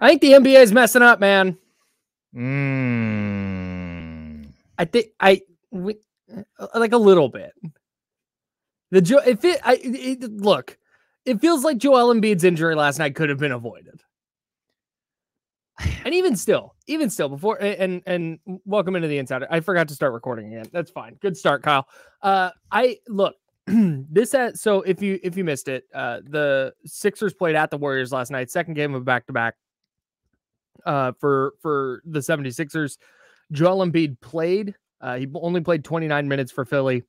I think the NBA is messing up, man. I think we, like a little bit. Look, it feels like Joel Embiid's injury last night could have been avoided. And even still before, and welcome into the insider. I forgot to start recording again. That's fine. Good start, Kyle. So if you missed it, the Sixers played at the Warriors last night, second game of back-to-back for the 76ers. Joel Embiid played. He only played 29 minutes for Philly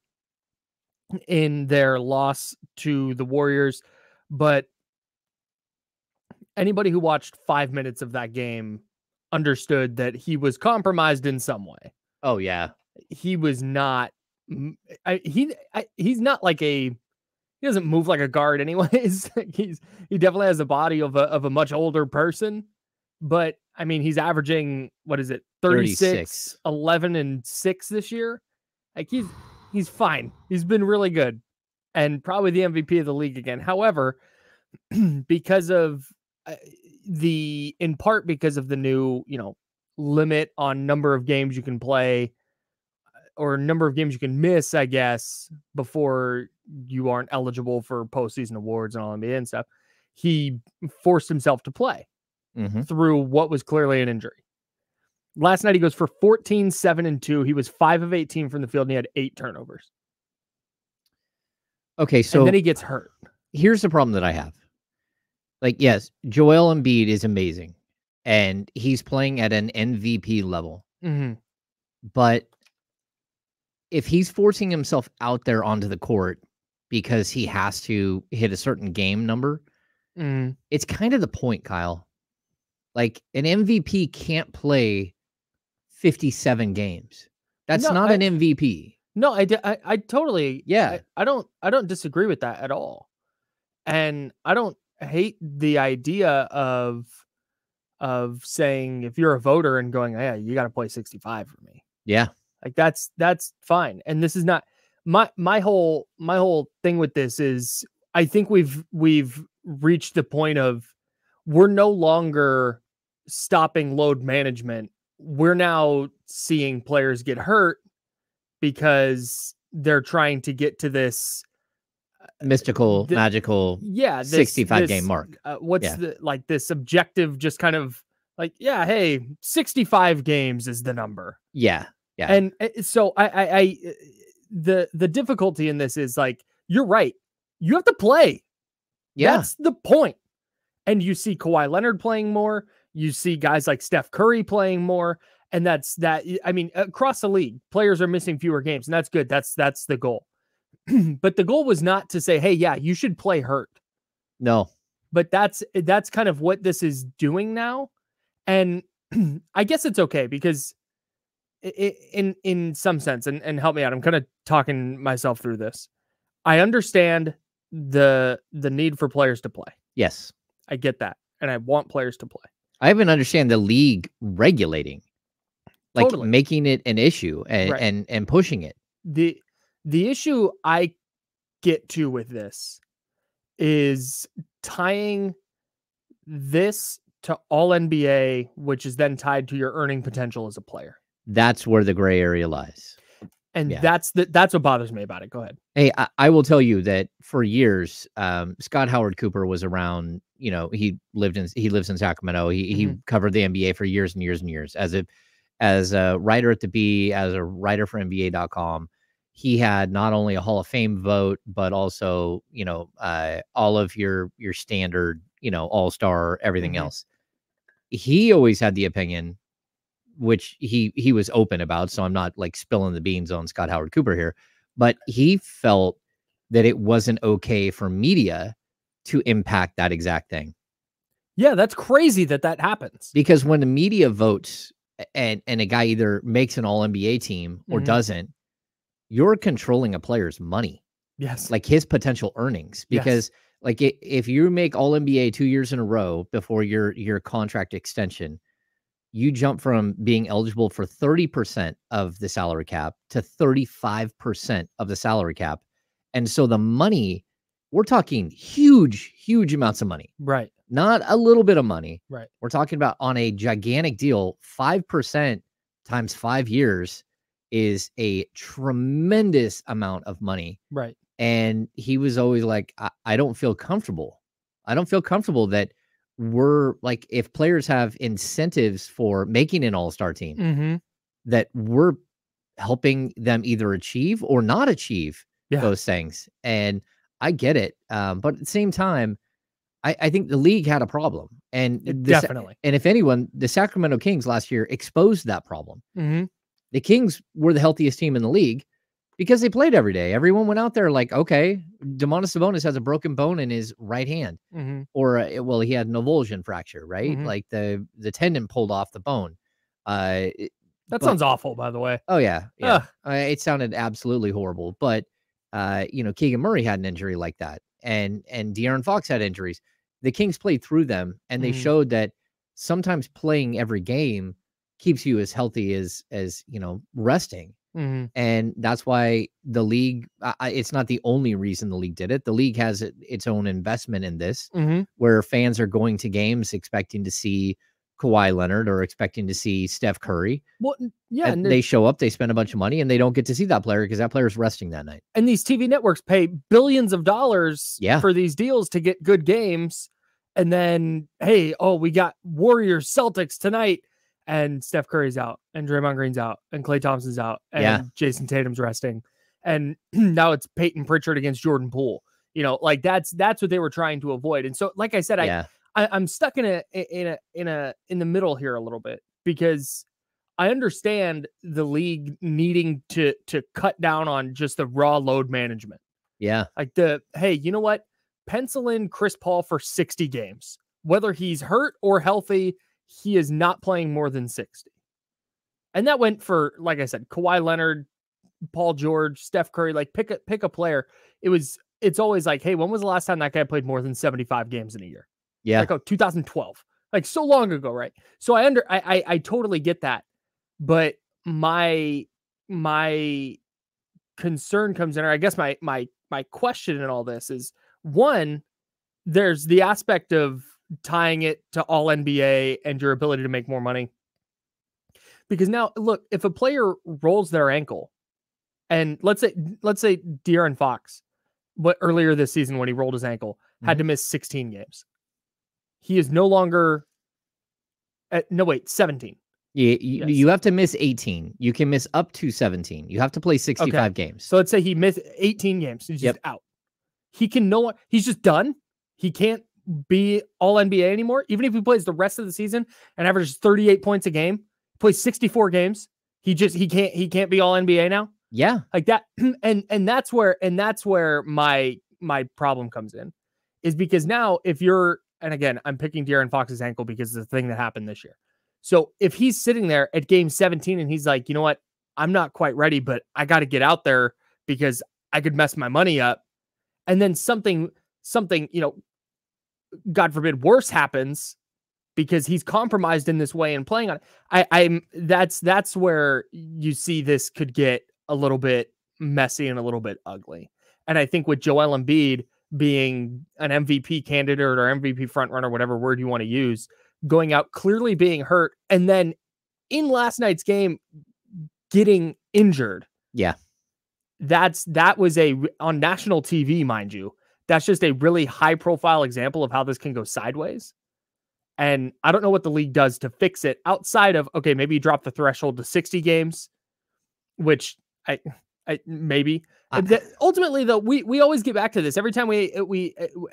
in their loss to the Warriors, but anybody who watched 5 minutes of that game understood that he was compromised in some way. Oh yeah. He was not, he's not like he doesn't move like a guard anyways. He definitely has the body of a much older person, but I mean, he's averaging, what is it? 36. 11 and 6 this year. Like he's fine. He's been really good and probably the MVP of the league again. However, because of in part because of the new, limit on number of games you can play or number of games you can miss, I guess, before you aren't eligible for postseason awards and all NBA and stuff, he forced himself to play through what was clearly an injury. Last night, he goes for 14, 7, and 2. He was 5 of 18 from the field, and he had 8 turnovers. Okay, so... And then he gets hurt. Here's the problem that I have. Like, yes, Joel Embiid is amazing, and he's playing at an MVP level. But if he's forcing himself out there onto the court because he has to hit a certain game number, it's kind of the point, Kyle. Like, an MVP can't play 57 games. That's not an MVP. No, I totally, yeah. I don't disagree with that at all. And I don't hate the idea of saying, if you're a voter and going, yeah, you got to play 65 for me. Yeah. Like that's fine. And this is not my whole thing with this is I think we've reached the point of we're no longer stopping load management. We're now seeing players get hurt because they're trying to get to this mystical, magical, yeah, 65 game mark. Like this objective, just kind of like, yeah, hey, 65 games is the number. Yeah, yeah. And so the difficulty in this is like, you're right. You have to play. Yeah, that's the point. And you see Kawhi Leonard playing more. You see guys like Steph Curry playing more. And that's that. I mean, across the league, players are missing fewer games, and that's good. That's the goal. But the goal was not to say, hey, yeah, you should play hurt. No. But that's kind of what this is doing now. And I guess it's okay because in some sense, and help me out, I'm kind of talking myself through this. I understand the need for players to play. Yes. I get that. And I want players to play. I even understand the league regulating, like making it an issue and pushing it. The issue I get to with this is tying this to all NBA, which is then tied to your earning potential as a player. That's where the gray area lies. And yeah, that's what bothers me about it. Go ahead. Hey, I will tell you that for years, Scott Howard Cooper was around. He lives in Sacramento. He covered the NBA for years and years and years as a writer at the B, as a writer for NBA.com. He had not only a Hall of Fame vote, but also all of your standard all-star, everything else. He always had the opinion, which he was open about, so I'm not like spilling the beans on Scott Howard Cooper here, but he felt that it wasn't okay for media to impact that exact thing. Yeah, that's crazy that happens. Because when the media votes and a guy either makes an all-NBA team or doesn't, you're controlling a player's money. Yes. Like his potential earnings. Because like if you make all-NBA 2 years in a row before your contract extension, you jump from being eligible for 30% of the salary cap to 35% of the salary cap. And so the money, we're talking huge, huge amounts of money. Right. not a little bit of money. Right. We're talking about on a gigantic deal. 5% times 5 years is a tremendous amount of money. Right. And he was always like, I don't feel comfortable. I don't feel comfortable that we're like, if players have incentives for making an all-star team, mm-hmm. that we're helping them either achieve or not achieve those things. And I get it. But at the same time, I think the league had a problem, and definitely. And if anyone, the Sacramento Kings last year exposed that problem. Mm-hmm. The Kings were the healthiest team in the league because they played every day. Everyone went out there like, okay, Domantas Sabonis has a broken bone in his right hand, mm-hmm. or well, he had an avulsion fracture, right? Mm-hmm. Like the tendon pulled off the bone. That sounds awful, by the way. Oh yeah, yeah. It sounded absolutely horrible. But you know, Keegan Murray had an injury like that, and De'Aaron Fox had injuries. The Kings played through them, and they showed that sometimes playing every game keeps you as healthy as you know, resting. Mm-hmm. And that's why the league, it's not the only reason the league did it. The league has its own investment in this, mm-hmm. where fans are going to games expecting to see Kawhi Leonard or expecting to see Steph Curry. Well, yeah, and they show up, they spend a bunch of money, and they don't get to see that player because that player is resting that night. And these TV networks pay billions of dollars for these deals to get good games. And then, hey, oh, we got Warriors Celtics tonight, and Steph Curry's out, and Draymond Green's out, and Klay Thompson's out, and Jason Tatum's resting. And now it's Peyton Pritchard against Jordan Poole. You know, like that's what they were trying to avoid. And so, like I said, I'm stuck in the middle here a little bit, because I understand the league needing to cut down on just the raw load management. Yeah. Like hey, you know what? Pencil in Chris Paul for 60 games, whether he's hurt or healthy, he is not playing more than 60. And that went for, like I said, Kawhi Leonard, Paul George, Steph Curry, like pick a player. It's always like, hey, when was the last time that guy played more than 75 games in a year? Yeah. Like, oh, 2012, like so long ago. Right. So I totally get that. But my concern comes in, or I guess my question in all this is, one, there's the aspect of tying it to all NBA and your ability to make more money. Because now look, if a player rolls their ankle, and let's say De'Aaron Fox, but earlier this season when he rolled his ankle, mm-hmm. had to miss 16 games. He is no longer at, no, wait, 17. You have to miss 18. You can miss up to 17. You have to play 65 games. So let's say he missed 18 games. He's just out. He can no longer, he's just done. He can't be all NBA anymore. Even if he plays the rest of the season and averages 38 points a game, plays 64 games, he can't be all NBA now. Yeah. Like that. And that's where my problem comes in, is because now if you're, and again, I'm picking De'Aaron Fox's ankle because it's the thing that happened this year. So if he's sitting there at game 17 and he's like, you know what, I'm not quite ready, but I got to get out there because I could mess my money up. And then something, you know, God forbid, worse happens because he's compromised in this way and playing on it. That's where you see this could get a little bit messy and a little bit ugly. And I think with Joel Embiid being an MVP candidate or MVP frontrunner, whatever word you want to use, going out clearly being hurt, and then in last night's game getting injured. Yeah. That was on national TV, mind you. That's just a really high profile example of how this can go sideways. And I don't know what the league does to fix it outside of, okay, maybe you drop the threshold to 60 games, which maybe. Ultimately, though, we always get back to this. Every time we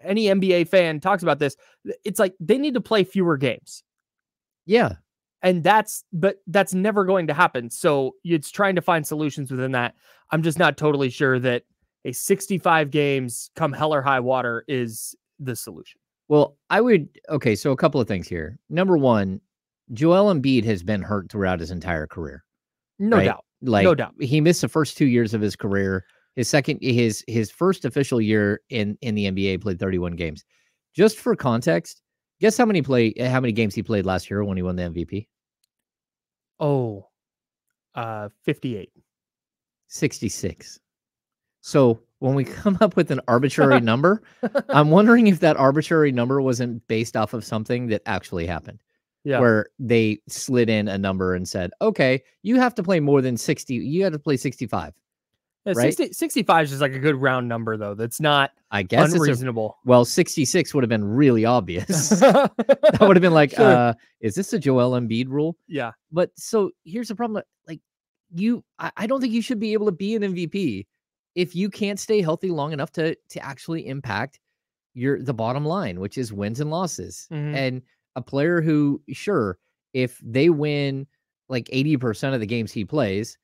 any NBA fan talks about this, it's like they need to play fewer games. Yeah. And that's never going to happen. So it's trying to find solutions within that. I'm just not totally sure that a 65 games come hell or high water is the solution. Well, okay, so a couple of things here. Number one, Joel Embiid has been hurt throughout his entire career. No doubt. Like, no doubt. He missed the first 2 years of his career. His first official year in the NBA, played 31 games. Just for context, guess how many games he played last year when he won the MVP? 58. 66. So when we come up with an arbitrary number, I'm wondering if that arbitrary number wasn't based off of something that actually happened. Yeah. Where they slid in a number and said, okay, you have to play more than 60. You had to play 65. Yeah, right? 65 is just like a good round number, though. That's not, I guess, unreasonable. Well, 66 would have been really obvious. That would have been like, sure. Is this a Joel Embiid rule? Yeah. But so here's the problem. Like, I don't think you should be able to be an MVP if you can't stay healthy long enough to actually impact the bottom line, which is wins and losses. Mm-hmm. And a player who, sure, if they win like 80% of the games he plays,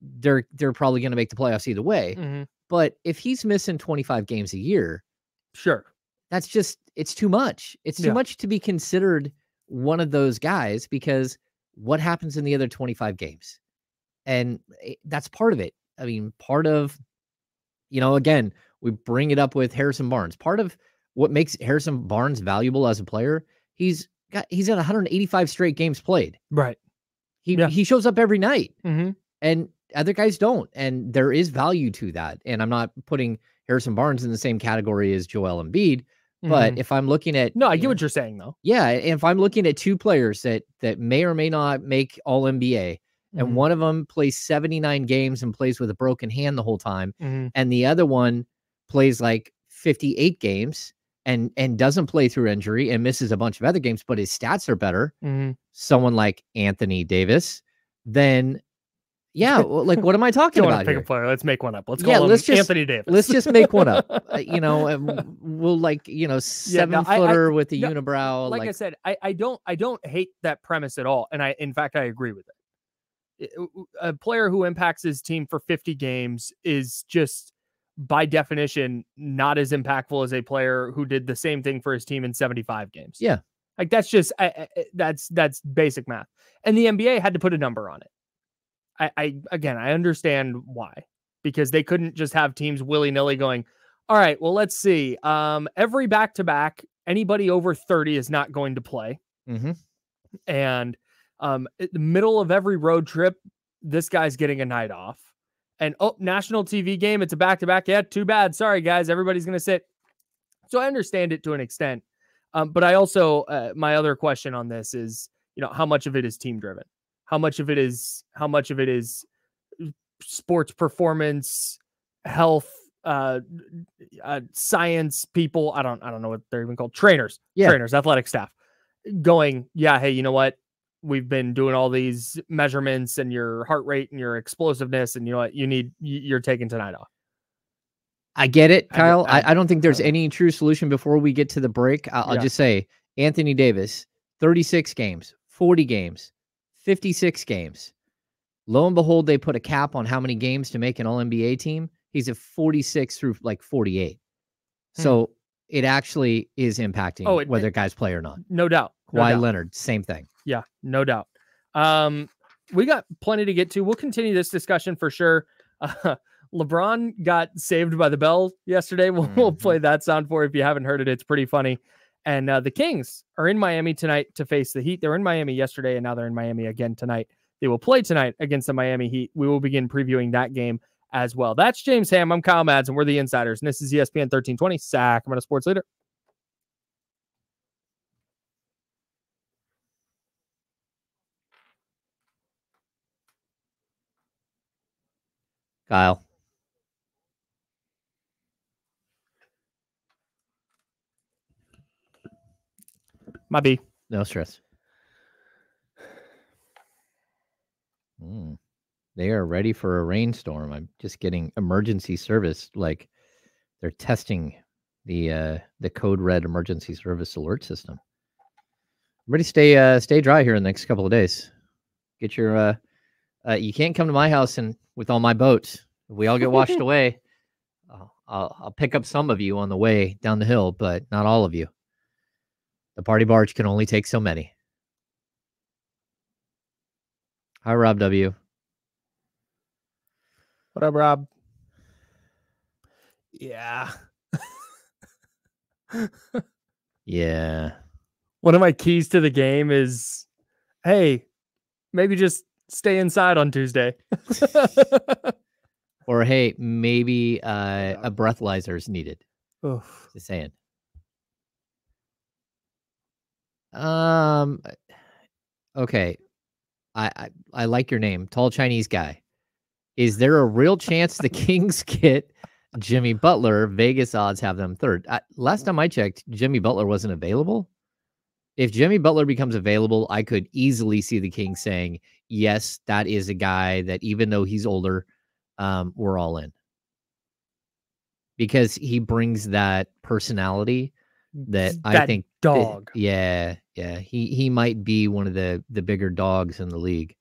they're probably going to make the playoffs either way. Mm-hmm. But if he's missing 25 games a year, sure, that's just, it's too much. It's too much to be considered one of those guys, because what happens in the other 25 games? And that's part of it. I mean, part of, you know, again, we bring it up with Harrison Barnes. Part of what makes Harrison Barnes valuable as a player, he's at 185 straight games played. Right. He shows up every night. Mm-hmm. And other guys don't. And there is value to that. And I'm not putting Harrison Barnes in the same category as Joel Embiid. But if I'm looking at... No, I get what you're saying, though. Yeah. And if I'm looking at two players that may or may not make All-NBA, and one of them plays 79 games and plays with a broken hand the whole time, and the other one plays like 58 games and doesn't play through injury and misses a bunch of other games, but his stats are better, someone like Anthony Davis, then... Yeah, like what am I talking about? Pick a player. Let's make one up. Let's call him Anthony Davis. Let's just make one up. You know, and we'll like, you know, seven footer with the unibrow. Like I said, I don't hate that premise at all, and in fact I agree with it. A player who impacts his team for 50 games is just by definition not as impactful as a player who did the same thing for his team in 75 games. Yeah, like that's just that's basic math, and the NBA had to put a number on it. I understand why, because they couldn't just have teams willy-nilly going, all right, well, let's see. Every back-to-back, anybody over 30 is not going to play. Mm-hmm. And in the middle of every road trip, this guy's getting a night off. And, oh, national TV game, it's a back-to-back. Yeah, too bad. Sorry, guys. Everybody's going to sit. So I understand it to an extent. But I also, my other question on this is, you know, how much of it is team-driven? How much of it is sports performance, health, science people. I don't know what they're even called. Trainers, trainers, athletic staff going, yeah, hey, you know what? We've been doing all these measurements and your heart rate and your explosiveness, and you know what? You're taking tonight off. I get it, Kyle. I don't think there's any true solution. Before we get to the break, I'll just say Anthony Davis, 36 games, 40 games. 56 games. Lo and behold, they put a cap on how many games to make an All-NBA team. He's at 46 through like 48. So it actually is impacting whether guys play or not. No doubt. Kawhi Leonard, same thing. Yeah, no doubt. We got plenty to get to. We'll continue this discussion for sure. LeBron got saved by the bell yesterday. We'll play that sound for you if you haven't heard it. It's pretty funny. And the Kings are in Miami tonight to face the Heat. They were in Miami yesterday, and now they're in Miami again tonight. They will play tonight against the Miami Heat. We will begin previewing that game as well. That's James Ham. I'm Kyle Mads, and we're the Insiders. And this is ESPN 1320, Sacramento Sports Leader. Kyle. Might be. No stress. They are ready for a rainstorm. I'm just getting emergency service. Like they're testing the code red emergency service alert system. Everybody stay dry here in the next couple of days. Get your, you can't come to my house and with all my boats, if we all get washed away. I'll pick up some of you on the way down the hill, but not all of you. The party barge can only take so many. Hi, Rob W. What up, Rob? Yeah. Yeah. One of my keys to the game is, hey, maybe just stay inside on Tuesday. Or, hey, maybe a breathalyzer is needed. Oof. Just saying. Okay. I like your name. Tall Chinese guy. Is there a real chance the Kings get Jimmy Butler? Vegas odds have them third. Last time I checked, Jimmy Butler wasn't available. If Jimmy Butler becomes available, I could easily see the Kings saying, yes, that is a guy that even though he's older, we're all in. Because he brings that personality that I think dog. Yeah. He might be one of the bigger dogs in the league.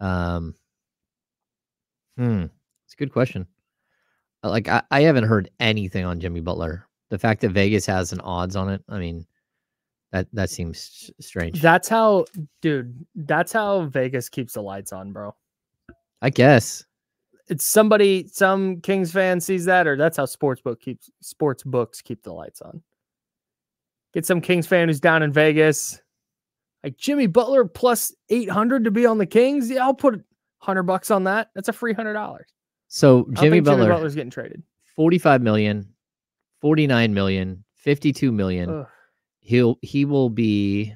It's a good question. Like I haven't heard anything on Jimmy Butler. The fact that Vegas has an odds on it, I mean, that seems strange. That's how Vegas keeps the lights on, bro. I guess it's some Kings fan sees that, or that's how sports books keep the lights on. Get some Kings fan who's down in Vegas, like Jimmy Butler plus 800 to be on the Kings. Yeah, I'll put $100 on that. That's a free $100. So Jimmy Butler's getting traded. 45 million, 49 million, 52 million. Ugh. He will be.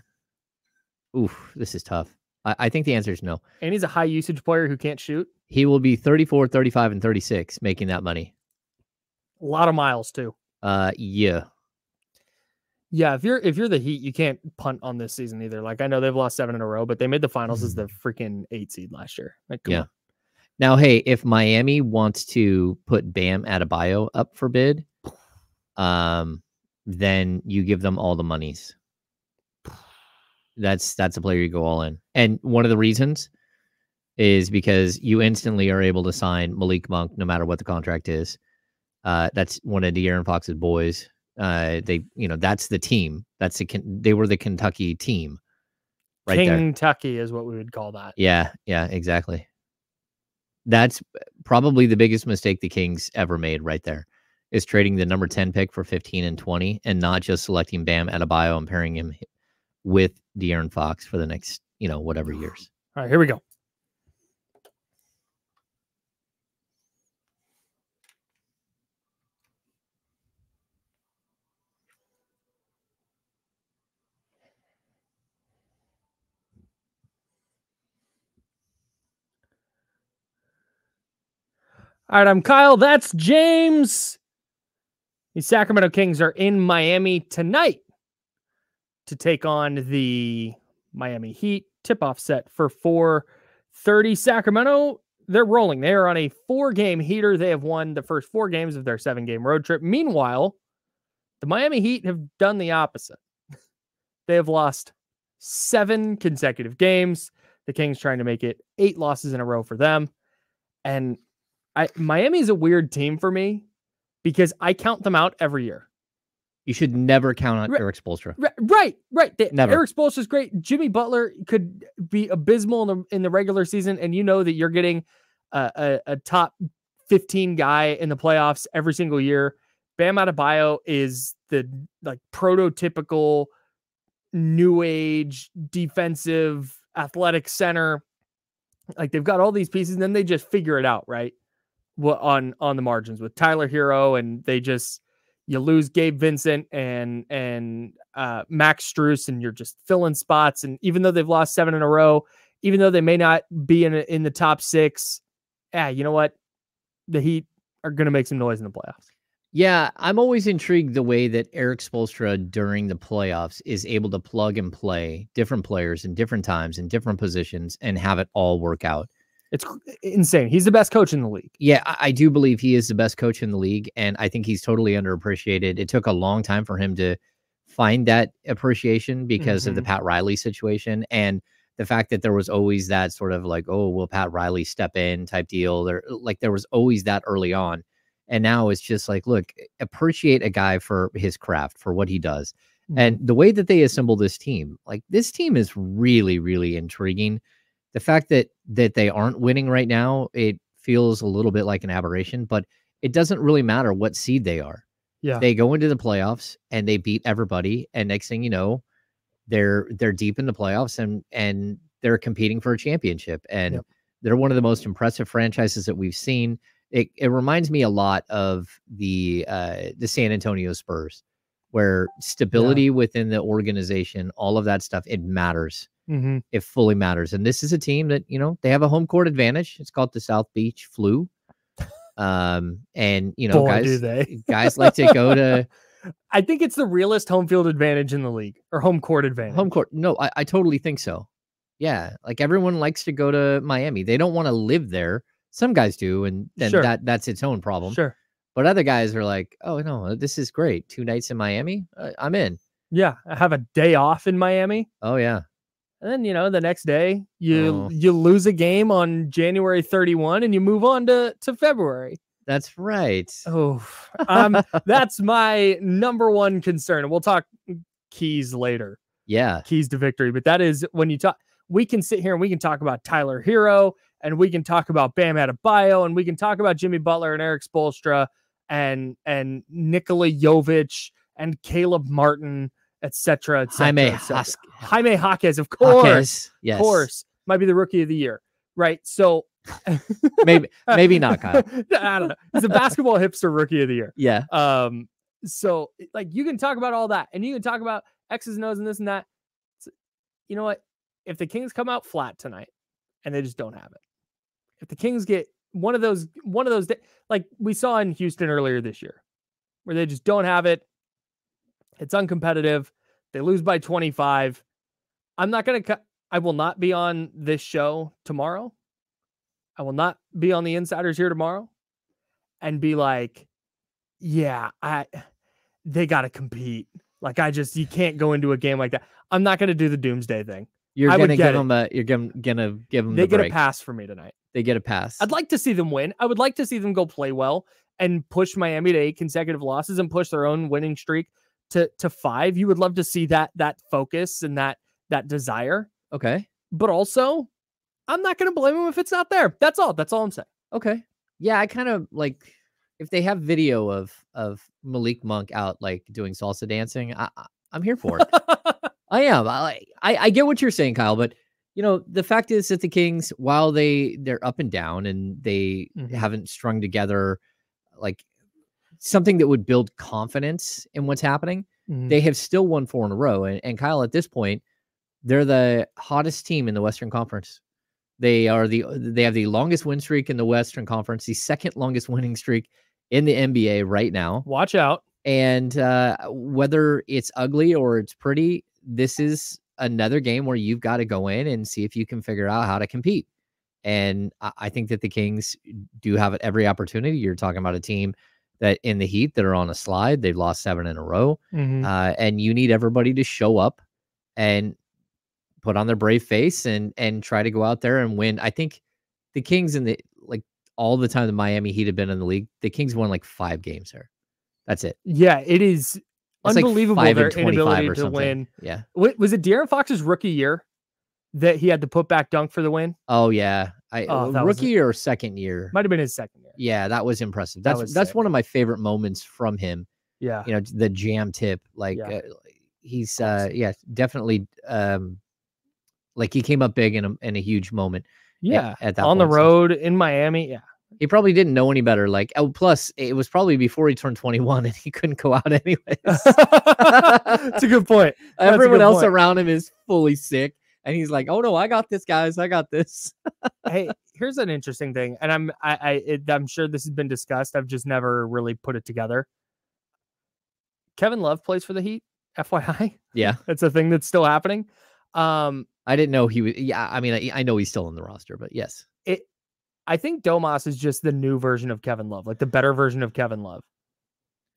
Oof, this is tough. I think the answer is no. And he's a high usage player who can't shoot. He will be 34, 35, and 36 making that money. A lot of miles too. Yeah. If you're the Heat, you can't punt on this season either. Like I know they've lost 7 in a row, but they made the finals as the freaking 8 seed last year. Like, come on. Now, hey, if Miami wants to put Bam Adebayo up for bid, then you give them all the monies. That's a player you go all in. And one of the reasons is because you instantly are able to sign Malik Monk no matter what the contract is. That's one of De'Aaron Fox's boys. That's the team. They were the Kentucky team. Right there. Kentucky is what we would call that. Yeah, exactly. That's probably the biggest mistake the Kings ever made right there, is trading the number 10 pick for 15 and 20 and not just selecting Bam Adebayo and pairing him with De'Aaron Fox for the next, whatever years. All right, here we go. All right, I'm Kyle. That's James. The Sacramento Kings are in Miami tonight to take on the Miami Heat. Tip-off set for 4:30. Sacramento, they're rolling. They are on a 4-game heater. They have won the first 4 games of their 7-game road trip. Meanwhile, the Miami Heat have done the opposite. They have lost 7 consecutive games. The Kings trying to make it 8 losses in a row for them. And Miami is a weird team for me because I count them out every year. You should never count out Erik Spoelstra. Right. Never. Erik Spoelstra is great. Jimmy Butler could be abysmal in the regular season, and you know that you're getting a top 15 guy in the playoffs every single year. Bam Adebayo is the prototypical new age defensive athletic center. Like they've got all these pieces, and then they just figure it out, right? On the margins with Tyler Hero, and you lose Gabe Vincent and Max Strus, and you're just filling spots. And even though they've lost 7 in a row, even though they may not be in the top 6, you know what? The Heat are going to make some noise in the playoffs. Yeah, I'm always intrigued the way that Erik Spoelstra during the playoffs is able to plug and play different players in different times in different positions and have it all work out. It's insane. He's the best coach in the league. Yeah, I do believe he is the best coach in the league, and I think he's totally underappreciated. It took a long time for him to find that appreciation because of the Pat Riley situation and the fact that there was always that sort of will Pat Riley step in type deal. There was always that early on, and now it's just look, appreciate a guy for his craft, for what he does. And the way that they assemble this team, this team is really, really intriguing. The fact that they aren't winning right now, it feels a little bit like an aberration, but it doesn't really matter what seed they are. Yeah. They go into the playoffs and they beat everybody. And next thing you know, they're deep in the playoffs and they're competing for a championship. And they're one of the most impressive franchises that we've seen. It reminds me a lot of the San Antonio Spurs, where stability within the organization, all of that stuff, it matters. Mm-hmm. It fully matters. And this is a team that, you know, they have a home court advantage. It's called the South Beach Flu. And, you know, guys like to go to... I think it's the realest home field advantage in the league, or home court advantage. Home court. No, I totally think so. Yeah. Like, everyone likes to go to Miami. They don't want to live there. Some guys do, and then that's its own problem. Sure. But other guys are like, oh, no, this is great. 2 nights in Miami. I'm in. Yeah. I have a day off in Miami. Oh, yeah. And then, you know, the next day you lose a game on January 31 and you move on to February. That's right. Oh, that's my #1 concern. We'll talk keys later. Yeah. Keys to victory. But that is when you talk, we can sit here and we can talk about Tyler Hero, and we can talk about Bam Adebayo, and we can talk about Jimmy Butler and Erik Spoelstra and Nikola Jovic and Caleb Martin, etc. Jaime Jaquez, of course. Jaquez, yes. Of course. Might be the rookie of the year. Right. So maybe not, Kyle. I don't know. He's a basketball hipster rookie of the year. Yeah. So like, you can talk about all that, and you can talk about X's and O's and this and that. So, you know what? If the Kings come out flat tonight and they just don't have it, if the Kings get one of those like we saw in Houston earlier this year, where they just don't have it, it's uncompetitive, they lose by 25. I will not be on this show tomorrow. I will not be on the Insiders here tomorrow and be like, yeah, they got to compete. Like, you can't go into a game like that. I'm not going to do the doomsday thing. You're going to give them the break. They get a pass for me tonight. They get a pass. I'd like to see them win. I would like to see them go play well and push Miami to 8 consecutive losses and push their own winning streak to 5. You would love to see that focus and that desire. Okay. But also, I'm not going to blame them if it's not there. That's all. That's all I'm saying. Okay. Yeah, I kind of like, if they have video of Malik Monk out like doing salsa dancing, I'm here for it. I am. I get what you're saying, Kyle, but you know, the fact is that the Kings, while they're up and down and they haven't strung together like something that would build confidence in what's happening, they have still won 4 in a row. And Kyle, at this point, they're the hottest team in the Western Conference. They have the longest win streak in the Western Conference, the 2nd longest winning streak in the NBA right now. Watch out. And whether it's ugly or it's pretty, this is another game where you've got to go in and see if you can figure out how to compete. And I think that the Kings do have every opportunity. You're talking about a team that in the Heat that are on a slide. They've lost 7 in a row. And you need everybody to show up and put on their brave face and try to go out there and win. I think the Kings, in the like all the time the Miami Heat have been in the league, the Kings won like 5 games there. That's it. Yeah, it is unbelievable, like their inability to win. Yeah. Was it De'Aaron Fox's rookie year that he had to put back dunk for the win? Oh yeah. Rookie or 2nd year? Might have been his 2nd year. Yeah, that was impressive. That's one of my favorite moments from him. Yeah. You know, the jam tip, like he's definitely like he came up big in a huge moment. Yeah. At that on the road in Miami. Yeah. He probably didn't know any better. Like, oh, plus it was probably before he turned 21 and he couldn't go out anyways. That's a good point. Everyone else around him is fully sick. And he's like, oh no, I got this, guys. I got this. Hey, here's an interesting thing. And I'm sure this has been discussed. I've just never really put it together. Kevin Love plays for the Heat, FYI. Yeah. That's a thing that's still happening. I didn't know he was. Yeah. I mean, I know he's still on the roster, but yes. I think Domas is just the new version of Kevin Love, like the better version of Kevin Love.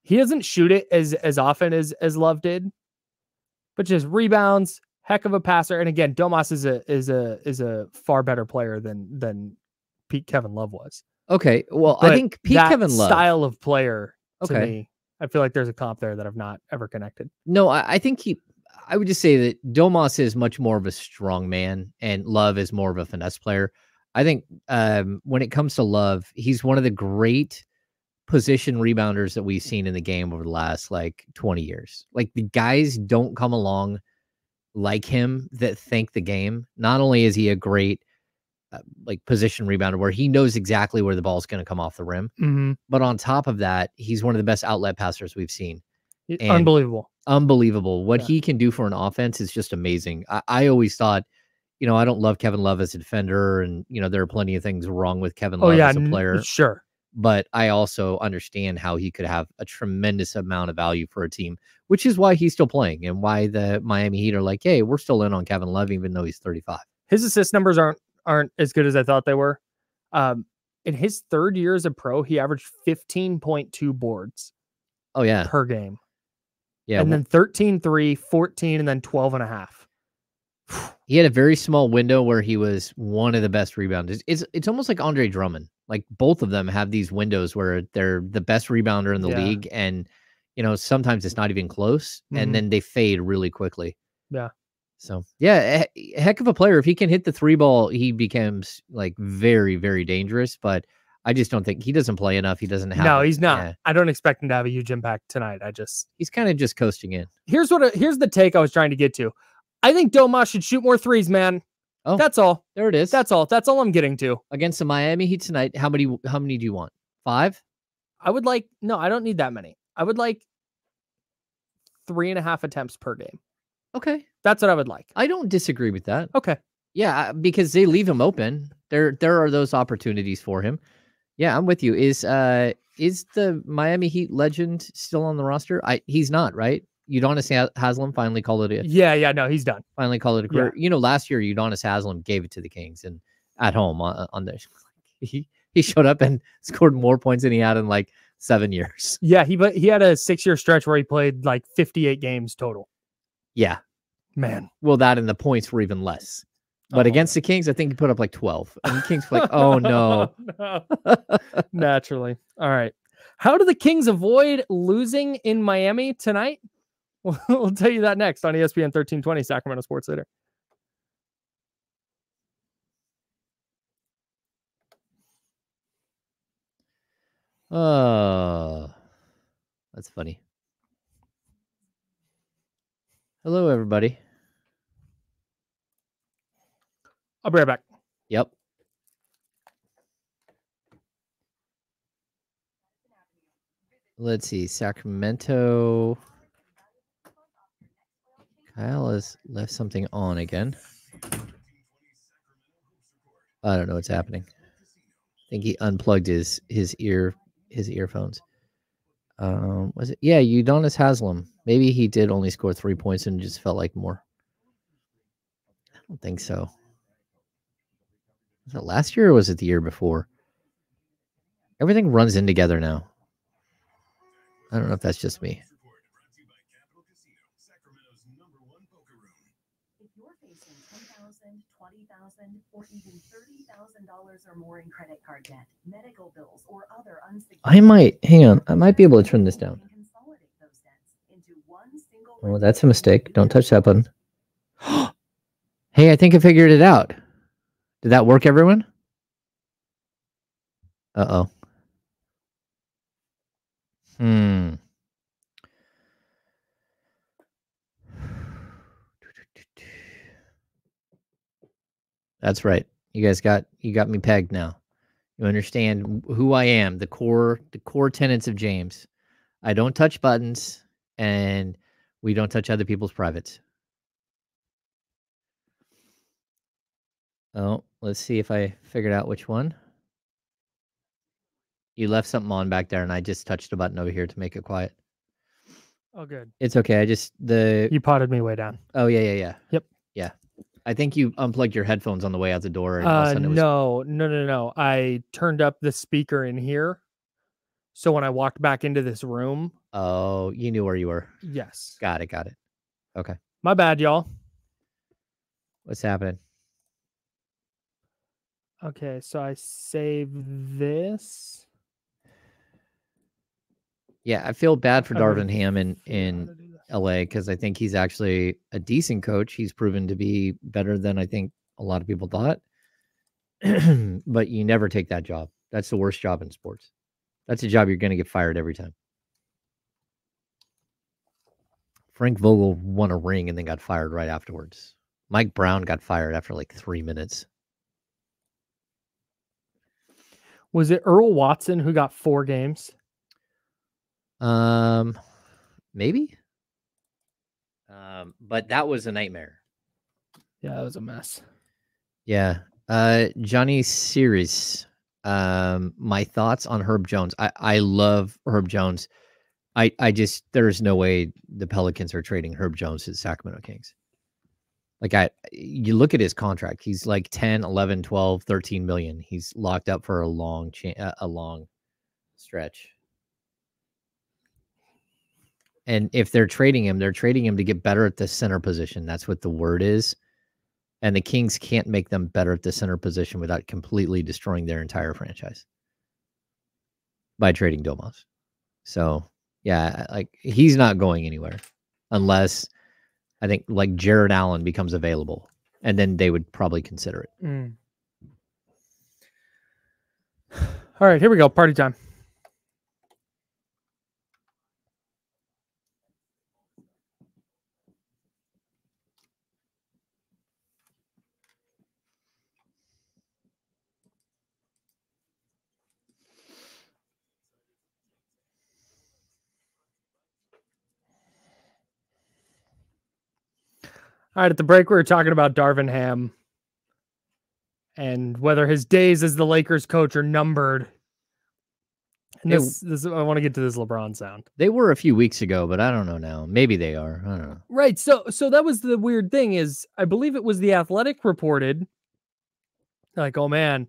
He doesn't shoot it as often as Love did, but just rebounds, heck of a passer. And again, Domas is a far better player than Pete Kevin Love was. Okay. Well, but I think Pete Kevin Love style of player to me, I feel like there's a comp there that I've not ever connected. No, I think I would just say that Domas is much more of a strong man and Love is more of a finesse player. I think when it comes to Love, he's one of the great position rebounders that we've seen in the game over the last like 20 years. Like, the guys don't come along like him that think the game. Not only is he a great like position rebounder where he knows exactly where the ball is going to come off the rim. Mm-hmm. But on top of that, he's one of the best outlet passers we've seen. And unbelievable. What he can do for an offense is just amazing. I always thought, you know, I don't love Kevin Love as a defender, and you know, there are plenty of things wrong with Kevin Love as a player. Sure. But I also understand how he could have a tremendous amount of value for a team, which is why he's still playing and why the Miami Heat are like, hey, we're still in on Kevin Love, even though he's 35. His assist numbers aren't as good as I thought they were. In his third year as a pro, he averaged 15.2 boards. Oh yeah. Per game. Yeah. And then 13, 3, 14, and then 12.5. He had a very small window where he was one of the best rebounders. It's almost like Andre Drummond. Like both of them have these windows where they're the best rebounder in the league. And, you know, sometimes it's not even close. Mm-hmm. And then they fade really quickly. Yeah. So, yeah, heck of a player. If he can hit the three ball, he becomes like very, very dangerous. But I just don't think he doesn't play enough. He doesn't have. No, he's not. Yeah. I don't expect him to have a huge impact tonight. He's kind of just coasting in. Here's the take I was trying to get to. I think Domas should shoot more threes, man. Oh, that's all. There it is. That's all. That's all I'm getting to. Against the Miami Heat tonight, how many do you want? 5? I would like, no, I don't need that many. I would like 3.5 attempts per game. Okay. That's what I would like. I don't disagree with that. Okay. Yeah, because they leave him open. There are those opportunities for him. Yeah, I'm with you. Is the Miami Heat legend still on the roster? He's not, right? Udonis Haslem finally called it a... Yeah, no, he's done. Finally called it a career. Yeah. You know, last year, Udonis Haslem gave it to the Kings and at home on the... He showed up and scored more points than he had in like 7 years. Yeah, he had a 6-year stretch where he played like 58 games total. Yeah. Man. Well, that and the points were even less. But against the Kings, I think he put up like 12. And the Kings were like, oh, no. Naturally. All right. How do the Kings avoid losing in Miami tonight? We'll tell you that next on ESPN 1320, Sacramento Sports Leader. That's funny. Hello, everybody. I'll be right back. Yep. Let's see. Sacramento... Kyle has left something on again. I don't know what's happening. I think he unplugged his earphones. Was it? Yeah, Udonis Haslem. Maybe he did only score 3 points and just felt like more. I don't think so. Was it last year or was it the year before? Everything runs in together now. I don't know if that's just me. Or even $30,000 or more in credit card debt, medical bills, or other unsecured. I might be able to turn this down. Oh, that's a mistake. Don't touch that button. Hey, I think I figured it out. Did that work, everyone? Uh-oh. That's right. You guys got me pegged now. You understand who I am, the core tenets of James. I don't touch buttons and we don't touch other people's privates. Oh, let's see if I figured out which one. You left something on back there and I just touched a button over here to make it quiet. Oh, good. It's okay. You potted me way down. Oh, yeah. Yep. Yeah. I think you unplugged your headphones on the way out the door. And all of a sudden it was... No. I turned up the speaker in here. So when I walked back into this room. Oh, you knew where you were. Yes. Got it. Okay. My bad, y'all. What's happening? Okay, so I save this. Yeah, I feel bad for Darvin Ham in LA because I think he's actually a decent coach. He's proven to be better than I think a lot of people thought. But you never take that job. That's the worst job in sports. That's a job you're going to get fired every time. Frank Vogel won a ring and then got fired right afterwards. Mike Brown got fired after like 3 minutes. Was it Earl Watson who got 4 games? Maybe. But that was a nightmare. Yeah, that was a mess. Yeah. Johnny Sears. My thoughts on Herb Jones. I love Herb Jones. I just, there's no way the Pelicans are trading Herb Jones to the Sacramento Kings. Like you look at his contract, he's like 10, 11, 12, 13 million. He's locked up for a long stretch. And if they're trading him to get better at the center position. That's what the word is. And the Kings can't make them better at the center position without completely destroying their entire franchise by trading Domas. So yeah, like he's not going anywhere unless I think like Jared Allen becomes available, and then they would probably consider it. Mm. All right, here we go. Party time. All right, at the break, we were talking about Darvin Ham and whether his days as the Lakers coach are numbered. And I want to get to this LeBron sound. They were a few weeks ago, but I don't know now. Maybe they are. I don't know. Right. So that was the weird thing is I believe it was The Athletic reported like, oh, man,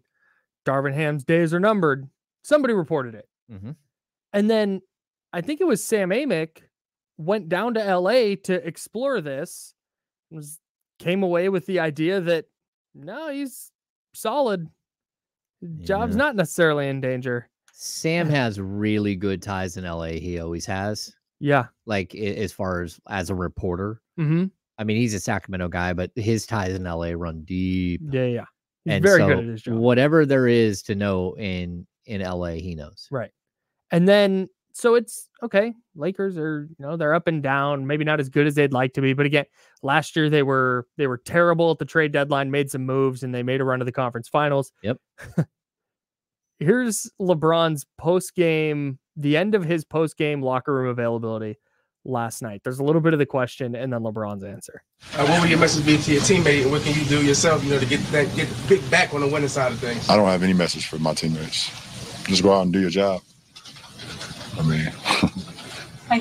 Darvin Ham's days are numbered. Somebody reported it. Mm-hmm. And then I think it was Sam Amick went down to L.A. to explore this. Came away with the idea that no, he's solid. Job's not necessarily in danger. Sam has really good ties in LA. He always has. Yeah. Like as far as a reporter. Mm-hmm. I mean, he's a Sacramento guy, but his ties in LA run deep. Yeah. Yeah. He's very good at his job. Whatever there is to know in LA, he knows. Right. And then, so it's okay. Lakers are, they're up and down, maybe not as good as they'd like to be. But again, last year they were terrible at the trade deadline, made some moves, and they made a run to the conference finals. Yep. Here's LeBron's post-game, the end of his post-game locker room availability last night. There's a little bit of the question and then LeBron's answer. What would your message be to your teammate, and what can you do yourself, to get back on the winning side of things? I don't have any message for my teammates. Just go out and do your job. I mean,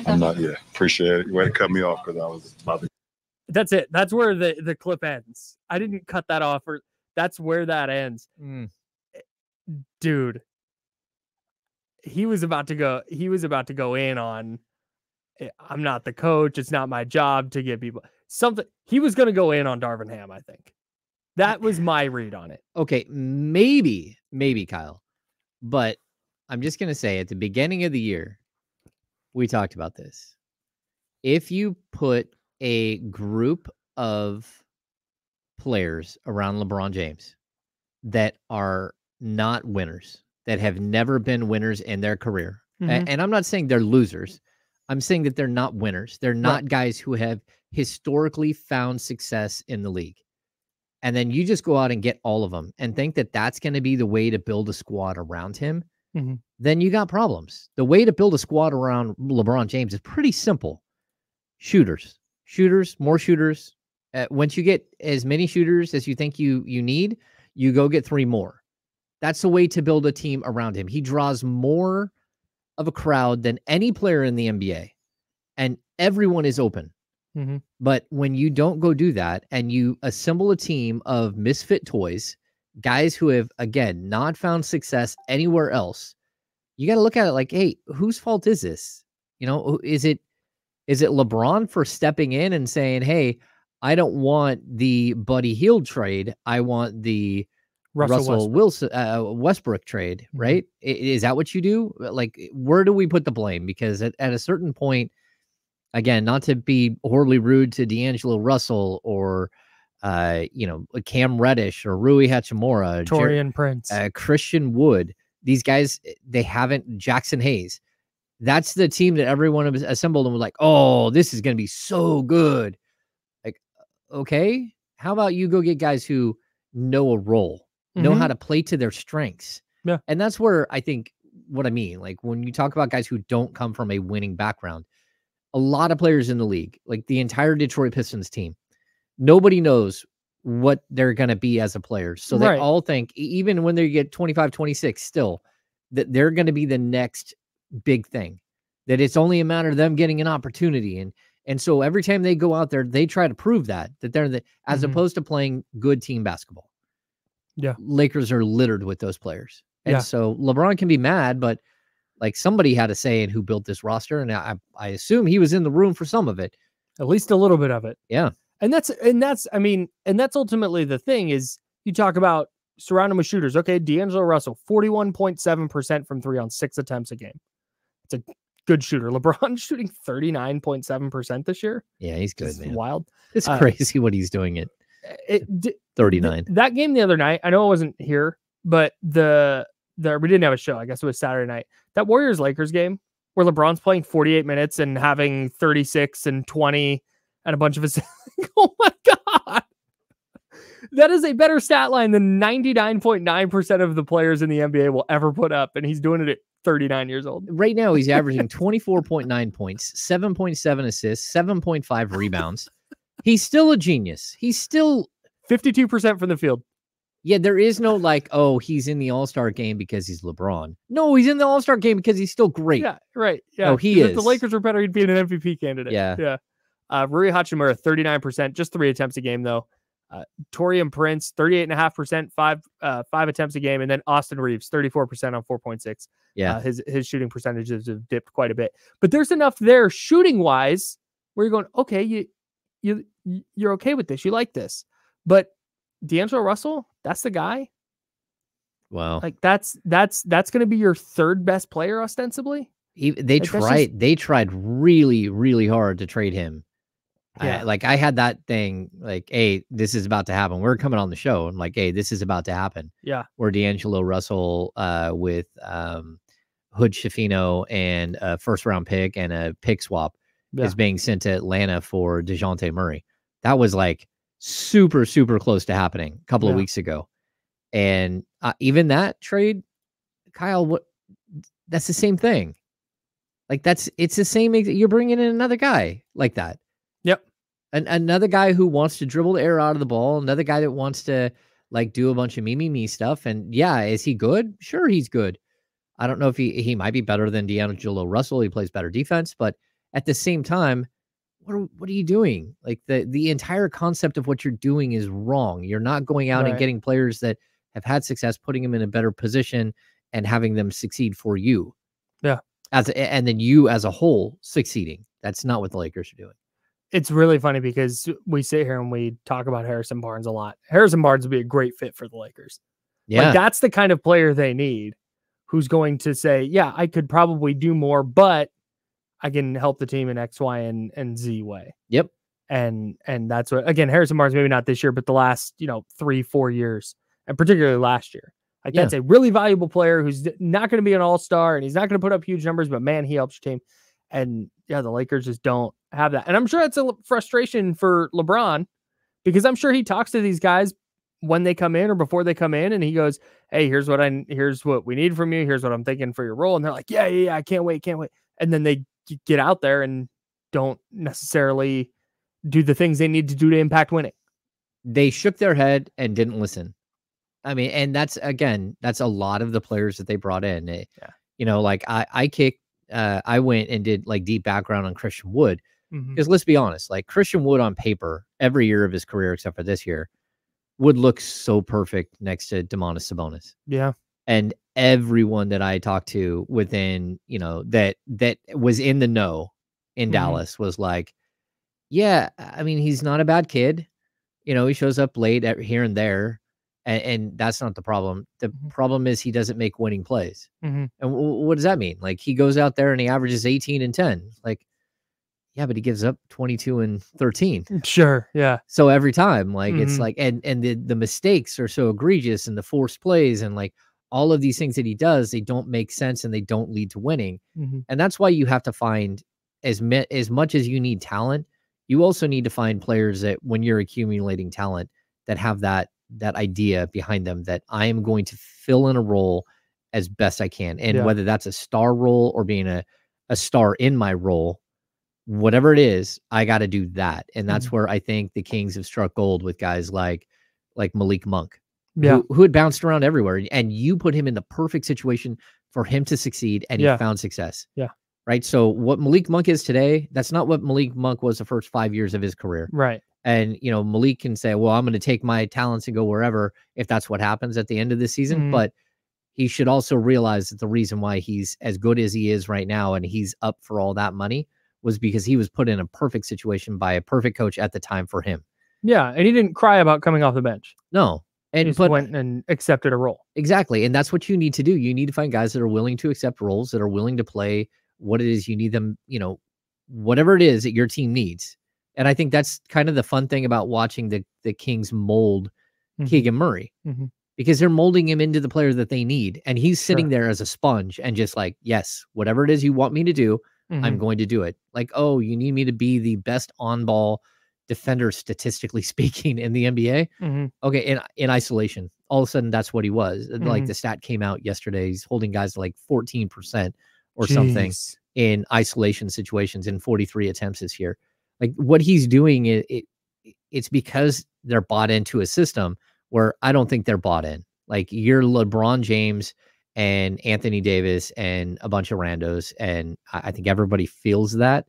I'm not yet. Appreciate it. You way to cut me off because I was about to. That's it. That's where the clip ends. I didn't cut that off. Or that's where that ends. Mm. Dude, he was about to go in on, I'm not the coach. It's not my job to get people something. He was going to go in on Darvin Ham, I think. That was my read on it. Okay. Maybe Kyle, but I'm just going to say at the beginning of the year, we talked about this. If you put a group of players around LeBron James that are not winners, that have never been winners in their career, mm-hmm. and I'm not saying they're losers. I'm saying that they're not winners. They're not guys who have historically found success in the league. And then you just go out and get all of them and think that that's going to be the way to build a squad around him. Mm-hmm. Then you got problems. The way to build a squad around LeBron James is pretty simple. Shooters, more shooters. Once you get as many shooters as you think you need, you go get 3 more. That's the way to build a team around him. He draws more of a crowd than any player in the NBA, and everyone is open. Mm-hmm. But when you don't go do that and you assemble a team of misfit toys, guys who have, again, not found success anywhere else, you got to look at it like, hey, whose fault is this? Is it LeBron for stepping in and saying, hey, I don't want the Buddy Hield trade. I want the Russell Westbrook trade, right? Mm-hmm. Is that what you do? Like, where do we put the blame? Because at a certain point, again, not to be horribly rude to D'Angelo Russell or Cam Reddish or Rui Hachimura, Torian Prince, Christian Wood, these guys, they haven't, Jackson Hayes. That's the team that everyone assembled and was like, oh, this is going to be so good. Like, okay, how about you go get guys who know a role, know how to play to their strengths, Yeah. And that's where I think what I mean, like when you talk about guys who don't come from a winning background, a lot of players in the league, like the entire Detroit Pistons team, nobody knows what they're going to be as a player. So right. They all think, even when they get 25, 26, still that they're going to be the next big thing, that it's only a matter of them getting an opportunity. And so every time they go out there, they try to prove that they're the, as opposed to playing good team basketball. Yeah. Lakers are littered with those players. And so LeBron can be mad, but like somebody had a say in who built this roster. And I assume he was in the room for some of it, at least a little bit of it. Yeah. And that's ultimately the thing is you talk about surrounding with shooters. Okay. D'Angelo Russell, 41.7% from three on 6 attempts a game. It's a good shooter. LeBron shooting 39.7% this year. Yeah, he's good. It's wild. It's crazy what he's doing. It 39. That game the other night, I know I wasn't here, but we didn't have a show. I guess it was Saturday night. That Warriors Lakers game where LeBron's playing 48 minutes and having 36 and 20 and a bunch of his. Oh my God. That is a better stat line than 99.9% of the players in the NBA will ever put up. And he's doing it at 39 years old. Right now, he's averaging 24.9 points, 7.7 assists, 7.5 rebounds. He's still a genius. He's still 52% from the field. Yeah, there is no like, oh, he's in the All-Star game because he's LeBron. No, he's in the All-Star game because he's still great. Yeah, right. Yeah, oh, he is. If the Lakers were better, he'd be an MVP candidate. Yeah. Yeah. Rui Hachimura, 39%, just 3 attempts a game, though. Taurean Prince, 38.5%, five attempts a game, and then Austin Reeves, 34% on 4.6. Yeah, his shooting percentages have dipped quite a bit, but there's enough there shooting wise where you're going, okay, you're okay with this, you like this, but D'Angelo Russell, that's the guy. Wow, like that's going to be your third best player ostensibly. They tried really, really hard to trade him. Yeah. I had that thing like, hey, this is about to happen. We're coming on the show. I'm like, hey, this is about to happen. Yeah. Where D'Angelo Russell with Hood Schifino and a first round pick and a pick swap is being sent to Atlanta for DeJounte Murray. That was like super, super close to happening a couple of weeks ago. And even that trade, Kyle, that's the same thing. Like it's the same. You're bringing in another guy like that. Another guy who wants to dribble the air out of the ball. Another guy that wants to like do a bunch of me stuff. And yeah, is he good? Sure, he's good. I don't know if he might be better than D'Angelo Russell. He plays better defense, but at the same time, what are you doing? Like the entire concept of what you're doing is wrong. You're not going out and getting players that have had success, putting them in a better position and having them succeed for you. Yeah. And then you as a whole succeeding. That's not what the Lakers are doing. It's really funny because we sit here and we talk about Harrison Barnes a lot. Harrison Barnes would be a great fit for the Lakers. Yeah. Like that's the kind of player they need who's going to say, yeah, I could probably do more, but I can help the team in X, Y, and Z way. Yep. And that's what, again, Harrison Barnes, maybe not this year, but the last, 3-4 years, and particularly last year. Like that's a really valuable player who's not going to be an all-star and he's not going to put up huge numbers, but man, he helps your team. And yeah, the Lakers just don't have that. And I'm sure that's a frustration for LeBron because I'm sure he talks to these guys when they come in or before they come in and he goes, hey, here's what we need from you. Here's what I'm thinking for your role. And they're like, yeah, I can't wait. And then they get out there and don't necessarily do the things they need to do to impact winning. They shook their head and didn't listen. I mean, and that's a lot of the players that they brought in. I went and did like deep background on Christian Wood. Because let's be honest, like Christian Wood on paper, every year of his career, except for this year, would look so perfect next to Domantas Sabonis. Yeah. And everyone that I talked to within, that was in the know in Dallas was like, yeah, I mean, he's not a bad kid. He shows up late here and there. And that's not the problem. The problem is he doesn't make winning plays. And what does that mean? Like he goes out there and he averages 18 and 10. Like, yeah, but he gives up 22 and 13. Sure. Yeah. So every time, like, it's like, and the mistakes are so egregious and the forced plays and like all of these things that he does, they don't make sense and they don't lead to winning. And that's why you have to find as much as you need talent. You also need to find players that when you're accumulating talent that have that idea behind them that I am going to fill in a role as best I can. And whether that's a star role or being a star in my role, whatever it is, I got to do that. And that's where I think the Kings have struck gold with guys like Malik Monk, who had bounced around everywhere. And you put him in the perfect situation for him to succeed, and he found success. Yeah. Right. So what Malik Monk is today, that's not what Malik Monk was the first 5 years of his career. Right. And, you know, Malik can say, well, I'm going to take my talents and go wherever, if that's what happens at the end of the season. But he should also realize that the reason why he's as good as he is right now and he's up for all that money was because he was put in a perfect situation by a perfect coach at the time for him. Yeah, and he didn't cry about coming off the bench. No. And he just went and accepted a role. Exactly, and that's what you need to do. You need to find guys that are willing to accept roles, that are willing to play what it is you need them, you know, whatever it is that your team needs. And I think that's kind of the fun thing about watching the Kings mold Keegan Murray. Because they're molding him into the player that they need. And he's sitting there as a sponge and just like, yes, whatever it is you want me to do, I'm going to do it. Like, oh, you need me to be the best on-ball defender, statistically speaking, in the NBA? Okay, in isolation. All of a sudden, that's what he was. Like, the stat came out yesterday. He's holding guys to like 14% or something in isolation situations in 43 attempts this year. Like, what he's doing, it's because they're bought into a system where I don't think they're bought in. Like, you're LeBron James and Anthony Davis and a bunch of randos, and I think everybody feels that,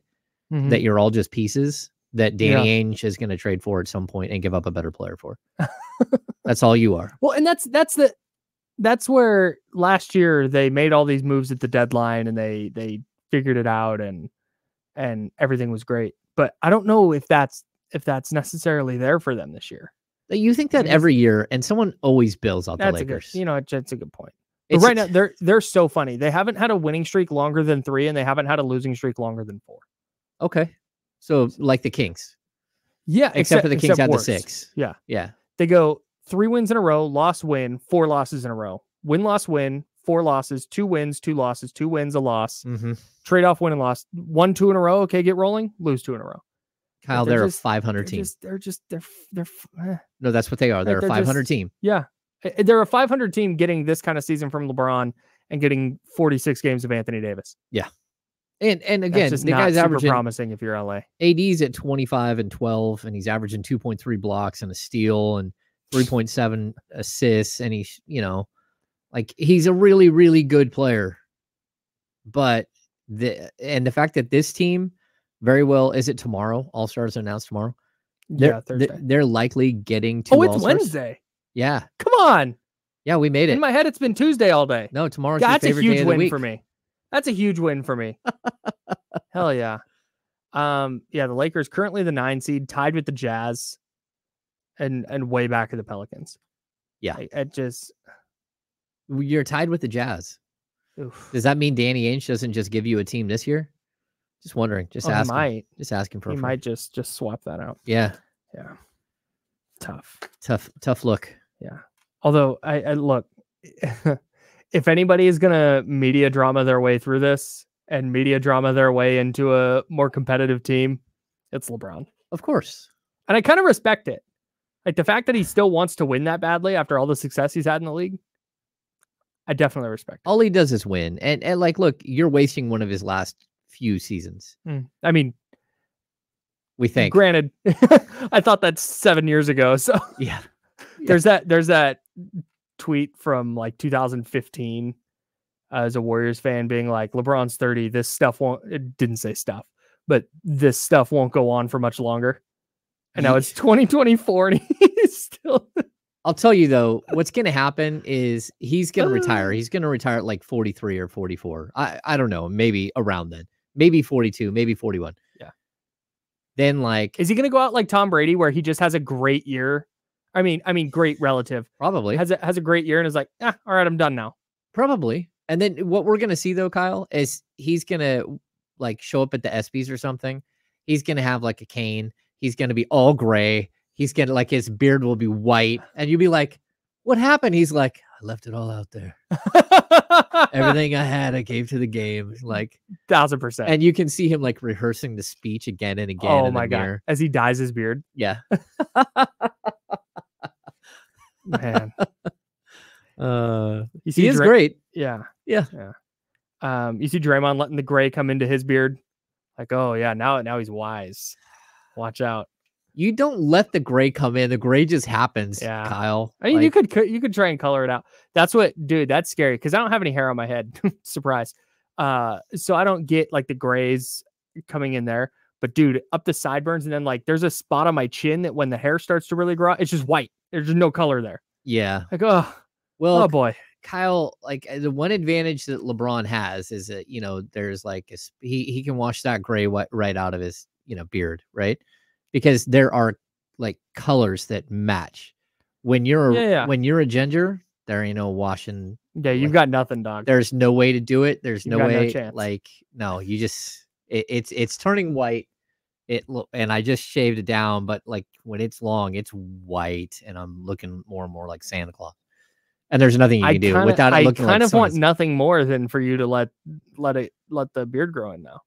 that you're all just pieces that Danny Ainge is going to trade for at some point and give up a better player for. That's all you are. Well, and that's where last year they made all these moves at the deadline and they figured it out and everything was great. But I don't know if that's necessarily there for them this year. You think that every year, and someone always bills out the Lakers. You know, it's a good point. But right now, they're so funny. They haven't had a winning streak longer than 3, and they haven't had a losing streak longer than 4. Okay, so like the Kings. Yeah, except for the Kings had the 6. Yeah, yeah. They go 3 wins in a row, loss, win, 4 losses in a row, win, loss, win, 4 losses, 2 wins, 2 losses, 2 wins, a loss, trade off, win and loss, 1-2 in a row. Okay, get rolling, lose 2 in a row. Kyle, they're a 500 team. They're no, that's what they are. They're a 500 team. Yeah. They're a 500 team getting this kind of season from LeBron and getting 46 games of Anthony Davis. Yeah. And again, the guy's averaging promising if you're LA. AD's at 25 and 12, and he's averaging 2.3 blocks and a steal and 3.7 assists. And he's, you know, like, he's a really, really good player. But the fact that this team, very well. Is it tomorrow? All-Stars are announced tomorrow. Yeah, Thursday. They're likely getting to All-Stars. Oh, it's Wednesday. Yeah. Come on. Yeah, we made it. In my head, it's been Tuesday all day. No, tomorrow's your favorite day of the week. That's a huge win for me. Hell yeah. Yeah, the Lakers currently the 9 seed, tied with the Jazz and way back of the Pelicans. Yeah. You're tied with the Jazz. Oof. Does that mean Danny Ainge doesn't just give you a team this year? Just wondering. Just asking. Just asking for. He might just swap that out. Yeah. Yeah. Tough look. Yeah. Although I look, if anybody is gonna media drama their way through this and media drama their way into a more competitive team, it's LeBron. Of course. And I kind of respect it. Like, the fact that he still wants to win that badly after all the success he's had in the league. I definitely respect it. All he does is win. And like, look, you're wasting one of his last few seasons. I mean, we think, granted, I thought that's 7 years ago, so yeah. There's that tweet from like 2015 as a Warriors fan being like, LeBron's 30, this stuff won't — it didn't say stuff, but this stuff won't go on for much longer. And now it's 2024 and he's still — I'll tell you though, what's going to happen is he's going to retire. He's going to retire at like 43 or 44. I don't know, maybe around then. Maybe 42, maybe 41. Yeah. Then, like, is he going to go out like Tom Brady, where he just has a great year? I mean, great relative. Probably has a great year and is like, all right, I'm done now. Probably. And then what we're going to see though, Kyle, is he's going to like show up at the ESPYs or something. He's going to have like a cane. He's going to be all gray. He's getting like — his beard will be white, and you'll be like, "What happened?" He's like, "I left it all out there. Everything I had, I gave to the game." Like, 1000%. And you can see him like rehearsing the speech again and again. Oh my god! As he dyes his beard. Yeah. Man, he is great. Yeah. You see Draymond letting the gray come into his beard. Like, oh yeah, now he's wise. Watch out. You don't let the gray come in. The gray just happens, yeah. Kyle. I mean, like, you could try and color it out. That's what, dude, that's scary because I don't have any hair on my head. Surprise. So I don't get like the grays coming in there. But dude, up the sideburns and then like there's a spot on my chin that when the hair starts to really grow out, it's just white. There's just no color there. Yeah. Like, oh, well, oh boy. Kyle, like the one advantage that LeBron has is that, you know, there's like, he can wash that gray right out of his, you know, beard, right? Because there are like colors that match. When you're when you're a ginger, there ain't no washing. Yeah, you've like, got nothing, dog. There's no way to do it. There's no way. No, like no, you just it's turning white. And I just shaved it down, but like when it's long, it's white, and I'm looking more and more like Santa Claus. And there's nothing you can do without it looking like I kind of want nothing more than for you to let the beard grow in now.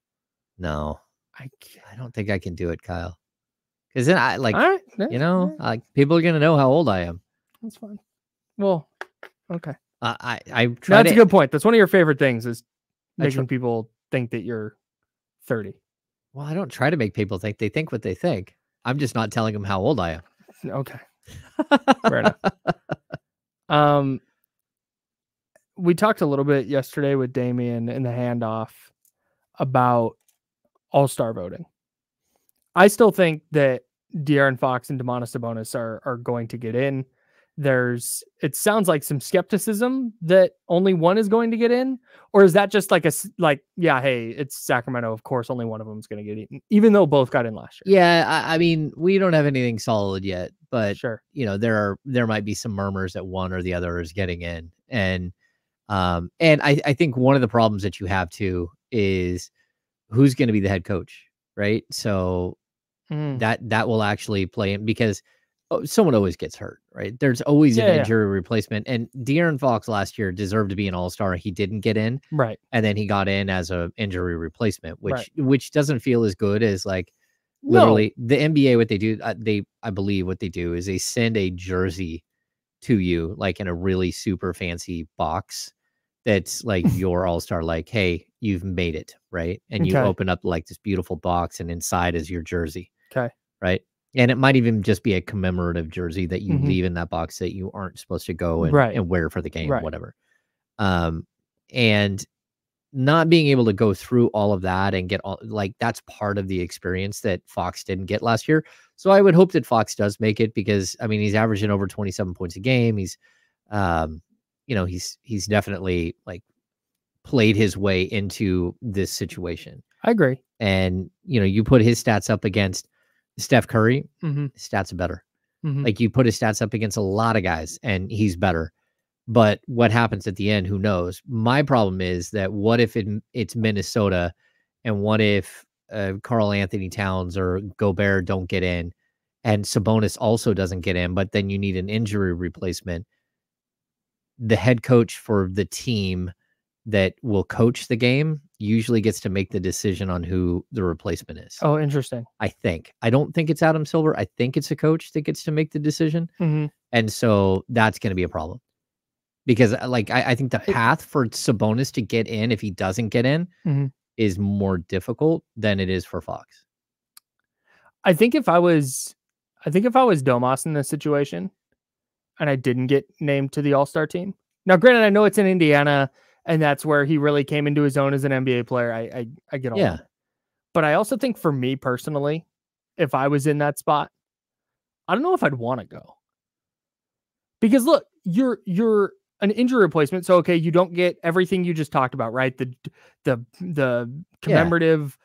No, I don't think I can do it, Kyle. Because then I like, right, you know, like people are gonna know how old I am. That's fine. Well, okay. I try. That's a good point. That's one of your favorite things is making people think that you're 30. Well, I don't try to make people think. They think what they think. I'm just not telling them how old I am. Okay. Fair enough. We talked a little bit yesterday with Damian in the handoff about all-star voting. I still think that De'Aaron Fox and Domantas Sabonis are going to get in. It sounds like some skepticism that only one is going to get in, or is that just like yeah, hey, it's Sacramento. Of course, only one of them is going to get in, even though both got in last year. Yeah, I mean, we don't have anything solid yet, but sure, you know, there might be some murmurs that one or the other is getting in, and I think one of the problems that you have too is who's going to be the head coach, right? So that will actually play in because. Someone always gets hurt, right? There's always an injury replacement. And De'Aaron Fox last year deserved to be an all-star. He didn't get in. Right. And then he got in as an injury replacement, which doesn't feel as good as like literally the NBA, what they do, I believe what they do is they send a jersey to you like in a really super fancy box. That's like your all-star, like, hey, you've made it. Right. And you open up like this beautiful box and inside is your jersey. Okay. Right. And it might even just be a commemorative jersey that you leave in that box that you aren't supposed to go and wear for the game, whatever. And not being able to go through all of that and get all like that's part of the experience that Fox didn't get last year. So I would hope that Fox does make it because I mean he's averaging over 27 points a game. He's, you know, he's definitely like played his way into this situation. I agree. And you know, you put his stats up against. Steph Curry, stats are better. Like you put his stats up against a lot of guys and he's better. But what happens at the end, who knows? My problem is that what if it's Minnesota and what if Carl Anthony Towns or Gobert don't get in and Sabonis also doesn't get in, but then you need an injury replacement. The head coach for the team that will coach the game usually gets to make the decision on who the replacement is. Oh, interesting. I don't think it's Adam Silver. I think it's a coach that gets to make the decision. And so that's going to be a problem because like, I think the path for Sabonis to get in, if he doesn't get in is more difficult than it is for Fox. I think if I was Domas in this situation and I didn't get named to the all-star team now, granted, I know it's in Indiana, and that's where he really came into his own as an NBA player. I get all that. But I also think for me personally, if I was in that spot, I don't know if I'd want to go. Because look, you're an injury replacement. So, okay, you don't get everything you just talked about, right? The commemorative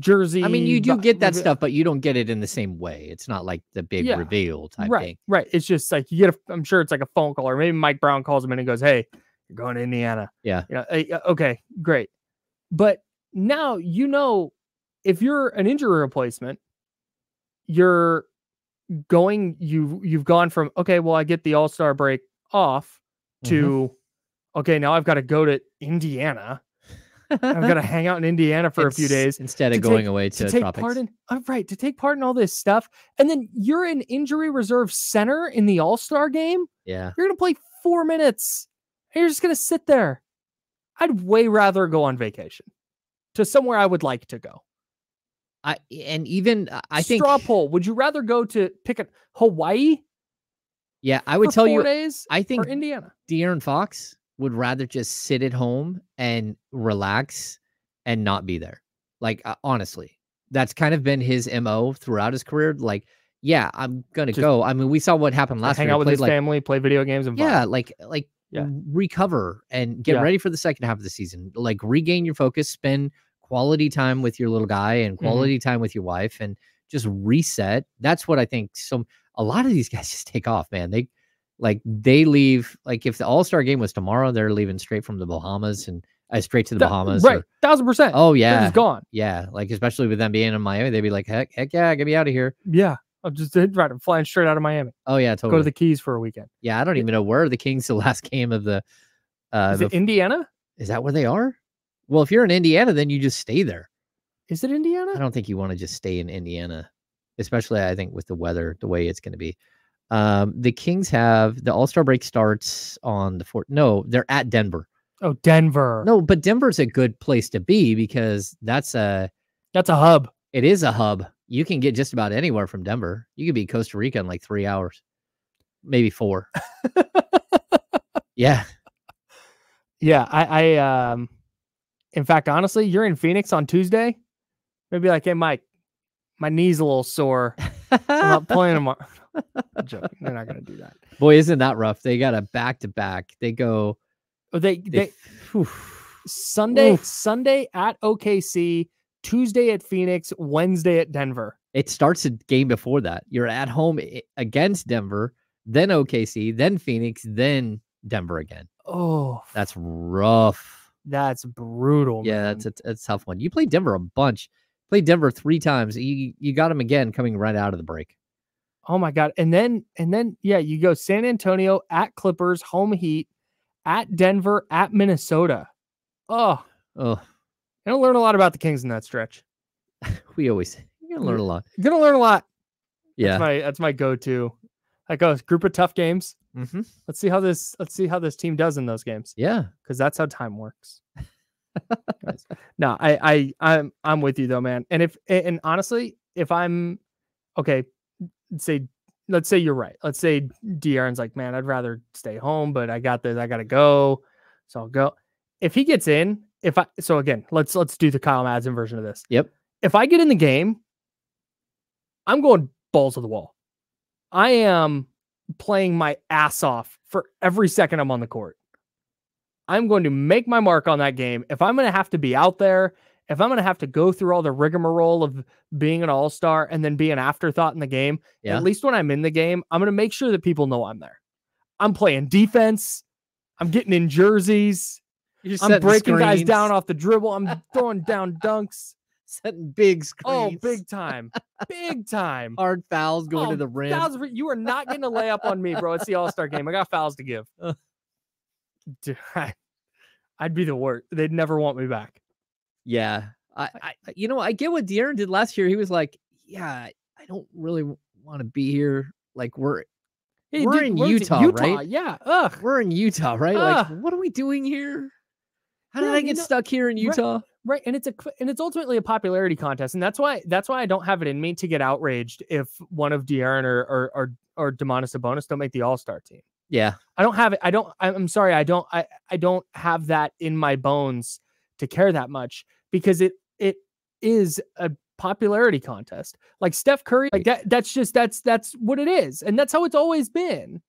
jersey. I mean, you do get that stuff, but you don't get it in the same way. It's not like the big reveal type thing. Right. It's just like, you get. I'm sure it's like a phone call or maybe Mike Brown calls him in and goes, hey, you're going to Indiana. Yeah. You know, okay, great. But now, you know, if you're an injury replacement, you're going, you've gone from, okay, well, I get the all-star break off to, okay, now I've got to go to Indiana. I've got to hang out in Indiana for a few days. Instead of going away to the tropics. To take part in all this stuff. And then you're an injury reserve center in the all-star game. Yeah. You're going to play 4 minutes. You're just going to sit there. I'd way rather go on vacation to somewhere I would like to go. I think straw poll. Would you rather go to pick a Hawaii? Yeah, I would tell you. 4 days. I think Indiana. De'Aaron Fox would rather just sit at home and relax and not be there. Like honestly, that's kind of been his MO throughout his career. Like, yeah, I'm gonna go. I mean, we saw what happened last year. Hang out with his family, play video games, and yeah, recover and get ready for the second half of the season. Like, regain your focus, spend quality time with your little guy and quality time with your wife, and just reset. That's what I think. So a lot of these guys just take off, man. They leave. Like, if the All-Star game was tomorrow, they're leaving straight from the Bahamas and straight to the Bahamas. Right. 1000%. Oh yeah. They're just gone. Yeah. Like, especially with them being in Miami, they'd be like, heck yeah, get me out of here. Yeah. I'm flying straight out of Miami. Oh yeah. Totally. Go to the Keys for a weekend. Yeah. I don't even know where the Kings, the last game of the, is it Indiana? Is that where they are? Well, if you're in Indiana, then you just stay there. Is it Indiana? I don't think you want to just stay in Indiana, especially I think with the weather, the way it's going to be. The Kings have the All-Star break starts on the 4th. No, they're at Denver. Oh, Denver. No, but Denver's a good place to be because that's a hub. It is a hub. You can get just about anywhere from Denver. You could be Costa Rica in like 3 hours, maybe 4. Yeah. Yeah. I in fact, honestly, you're in Phoenix on Tuesday. Maybe like, hey, Mike, my knee's a little sore. I'm not playing tomorrow. I'm joking. They're not going to do that. Boy, isn't that rough? They got a back-to-back. They go. Sunday at OKC, Tuesday at Phoenix, Wednesday at Denver. It starts a game before that. You're at home against Denver, then OKC, then Phoenix, then Denver again. Oh, that's rough. That's brutal. Yeah, man. That's a tough one. You play Denver a bunch. Played Denver 3 times. You got them again coming right out of the break. Oh my God. And then yeah, you go San Antonio, at Clippers, home Heat, at Denver, at Minnesota. Oh, I'm gonna learn a lot about the Kings in that stretch. We always say you're gonna learn a lot. You're gonna learn a lot. Yeah. That's my go-to. Like, oh, group of tough games. Let's see how this team does in those games. Yeah. Because that's how time works. No, I'm with you though, man. And honestly, if I'm okay, let's say you're right. Let's say De'Aaron's like, man, I'd rather stay home, but I got this, I gotta go. So I'll go. If he gets in, let's do the Kyle Mads version of this. Yep. If I get in the game, I'm going balls to the wall. I am playing my ass off for every second I'm on the court. I'm going to make my mark on that game. If I'm going to have to be out there, if I'm going to have to go through all the rigmarole of being an all-star and then be an afterthought in the game, at least when I'm in the game, I'm going to make sure that people know I'm there. I'm playing defense. I'm getting in jerseys. I'm breaking guys down off the dribble. I'm throwing down dunks. Setting big screens. Oh, big time. Big time. Hard fouls going to the rim. You are not getting a layup on me, bro. It's the all-star game. I got fouls to give. Dude, I'd be the worst. They'd never want me back. Yeah. I get what De'Aaron did last year. He was like, yeah, I don't really want to be here. Like, we're in Utah, right? Yeah. Ugh. We're in Utah, right? Like, what are we doing here? How did I get stuck here in Utah? Right. And it's ultimately a popularity contest. And that's why I don't have it in me to get outraged if one of De'Aaron or Domantas Sabonis don't make the all-star team. Yeah. I don't have it. I don't have that in my bones to care that much because it is a popularity contest. Like Steph Curry, like that's what it is. And that's how it's always been.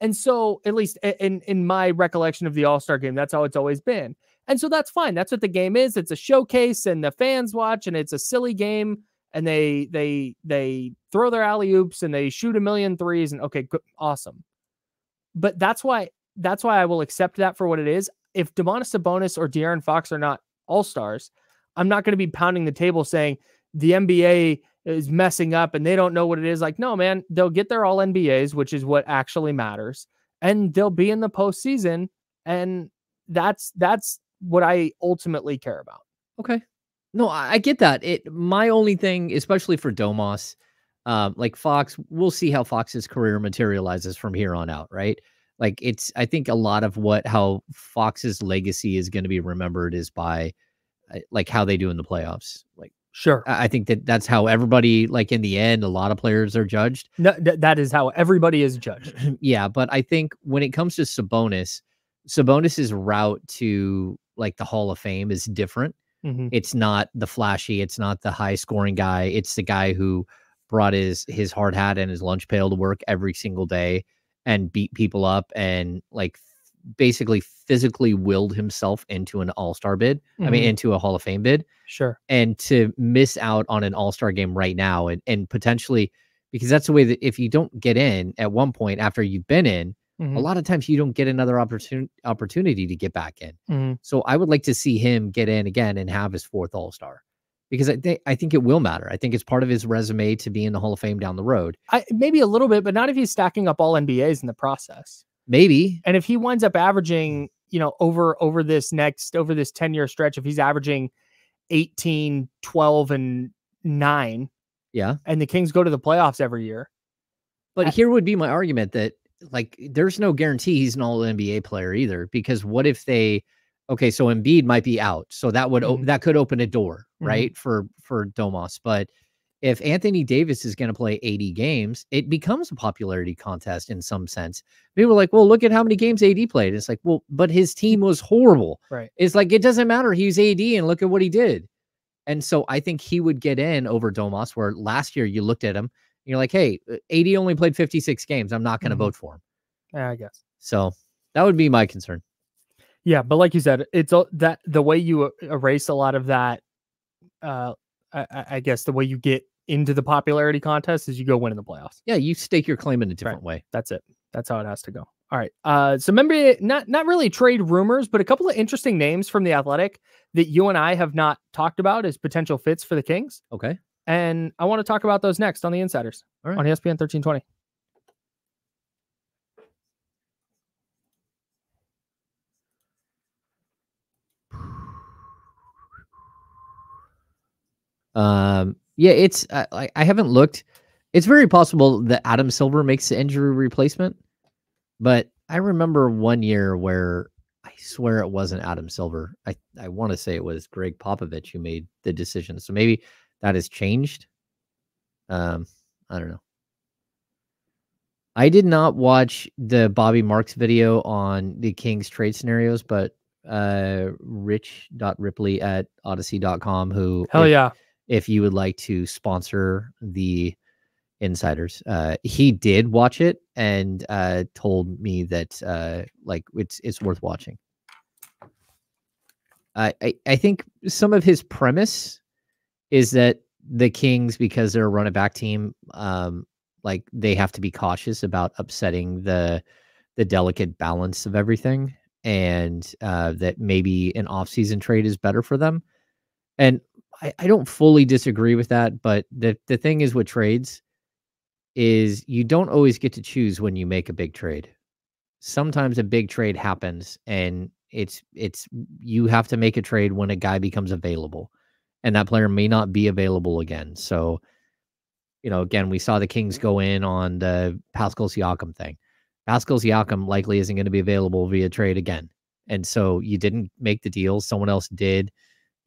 And so at least in my recollection of the all-star game, that's how it's always been. And so that's fine. That's what the game is. It's a showcase and the fans watch and it's a silly game. And they throw their alley-oops and they shoot a million threes and okay, good, awesome. But that's why I will accept that for what it is. If Domantas Sabonis or De'Aaron Fox are not all-stars, I'm not going to be pounding the table saying the NBA is messing up and they don't know what it is. Like, no, man, they'll get their all NBAs, which is what actually matters. And they'll be in the postseason. And that's what I ultimately care about. Okay. No, I get that. My only thing, especially for Domas, like Fox, we'll see how Fox's career materializes from here on out, right? Like, it's, I think a lot of what, how Fox's legacy is going to be remembered is by like how they do in the playoffs. Like, sure. I think that that's how everybody, like in the end, a lot of players are judged. No, that is how everybody is judged. Yeah. But I think when it comes to Sabonis's route to like the Hall of Fame is different. Mm-hmm. It's not the flashy. It's not the high scoring guy. It's the guy who brought his hard hat and his lunch pail to work every single day and beat people up and like basically physically willed himself into an all-star bid. Mm-hmm. I mean, into a Hall of Fame bid. Sure. And to miss out on an all-star game right now and potentially, because that's the way that if you don't get in at one point after you've been in, mm-hmm. a lot of times you don't get another opportunity to get back in. Mm-hmm. So I would like to see him get in again and have his fourth all-star, because I think it will matter. I think it's part of his resume to be in the Hall of Fame down the road. Maybe a little bit, but not if he's stacking up all NBAs in the process. Maybe. And if he winds up averaging, you know, over this 10-year stretch, if he's averaging 18, 12 and 9. Yeah. And the Kings go to the playoffs every year. But here would be my argument that, like, there's no guarantee he's an all-NBA player either, because what if they, okay, so Embiid might be out, so that would, mm-hmm. that could open a door, right, mm-hmm. for Domas. But if Anthony Davis is going to play 80 games, it becomes a popularity contest in some sense. People are like, well, look at how many games AD played. It's like, well, but his team was horrible. Right. It's like, it doesn't matter. He's AD and look at what he did. And so I think he would get in over Domas, where last year you looked at him, you're like, hey, AD only played 56 games. I'm not going to mm-hmm. vote for him. Yeah, I guess. So that would be my concern. Yeah. But like you said, it's that the way you erase a lot of that, I guess the way you get into the popularity contest is you go win in the playoffs. Yeah. You stake your claim in a different way. That's it. That's how it has to go. All right. So remember, not really trade rumors, but a couple of interesting names from The Athletic that you and I have not talked about as potential fits for the Kings. Okay. And I want to talk about those next on The Insiders, all right, on ESPN 1320. Yeah, it's, I haven't looked. It's very possible that Adam Silver makes the injury replacement, but I remember one year where I swear it wasn't Adam Silver. I want to say it was Greg Popovich who made the decision. So maybe that has changed. I don't know. I did not watch the Bobby Marks video on the Kings trade scenarios, but rich.ripley@odyssey.com, who, hell yeah, if you would like to sponsor the Insiders, he did watch it and told me that like it's worth watching. I think some of his premise is that the Kings, because they're a run it back team, like they have to be cautious about upsetting the delicate balance of everything, and that maybe an offseason trade is better for them. And I don't fully disagree with that, but the thing is with trades is you don't always get to choose when you make a big trade. Sometimes a big trade happens, and it's you have to make a trade when a guy becomes available. And that player may not be available again. So, you know, again, we saw the Kings go in on the Pascal Siakam thing. Pascal Siakam likely isn't going to be available via trade again. And so you didn't make the deal. Someone else did.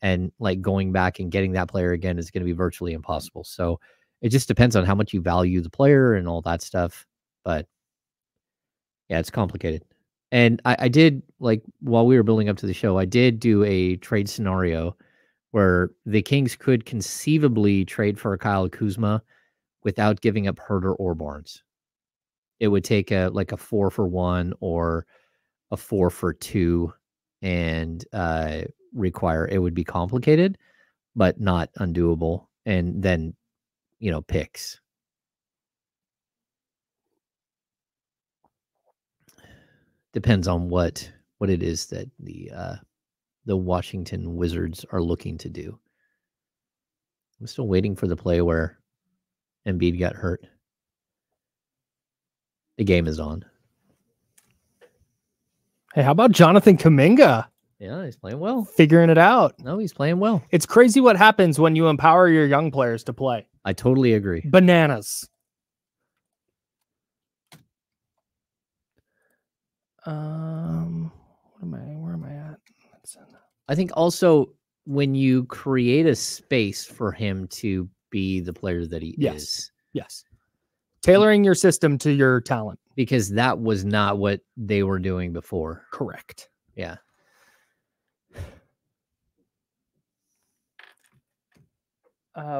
And like going back and getting that player again is going to be virtually impossible. So it just depends on how much you value the player and all that stuff. But yeah, it's complicated. And I did, like, while we were building up to the show, I did do a trade scenario where the Kings could conceivably trade for Kyle Kuzma without giving up Huerter or Barnes. It would take a 4-for-1 or a 4-for-2 and require, it would be complicated, but not undoable. And then, you know, picks. Depends on what it is that the Washington Wizards are looking to do. I'm still waiting for the play where Embiid got hurt. The game is on. Hey, how about Jonathan Kuminga? Yeah, he's playing well. Figuring it out. No, he's playing well. It's crazy what happens when you empower your young players to play. I totally agree. Bananas. Where am I at? I think also when you create a space for him to be the player that he is. Yes. Tailoring your system to your talent. Because that was not what they were doing before. Correct. Yeah.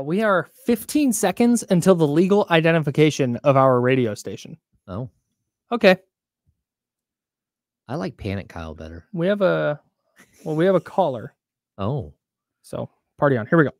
We are 15 seconds until the legal identification of our radio station. Oh. Okay. I like Panic Kyle better. We have a caller. Oh. So party on. Here we go.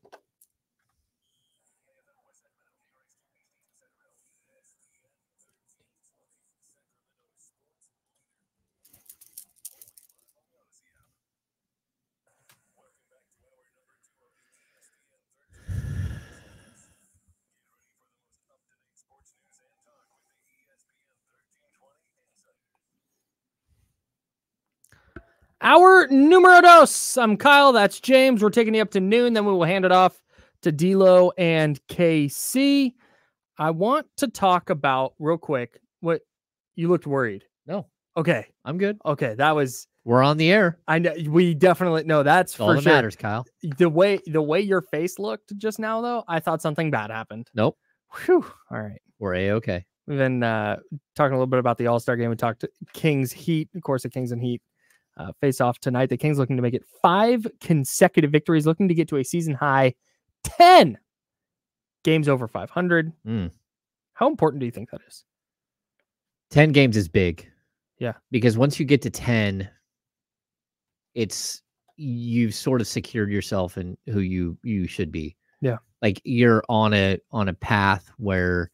Our numero dos. I'm Kyle. That's James. We're taking you up to noon. Then we will hand it off to D-Lo and KC. I want to talk about real quick. What you looked worried? No. Okay, I'm good. Okay, that was. We're on the air. I know we definitely know that's for all that sure. matters, Kyle. The way your face looked just now, though, I thought something bad happened. Nope. Whew. All right. We're A-okay. We've been talking a little bit about the All-Star game. We talked Kings Heat, of course, the Kings and Heat. Face off tonight. The Kings looking to make it 5 consecutive victories, looking to get to a season high 10 games over 500. How important do you think that is? 10 games is big. Yeah. Because once you get to 10, you've sort of secured yourself in who you should be. Yeah. Like you're on a path where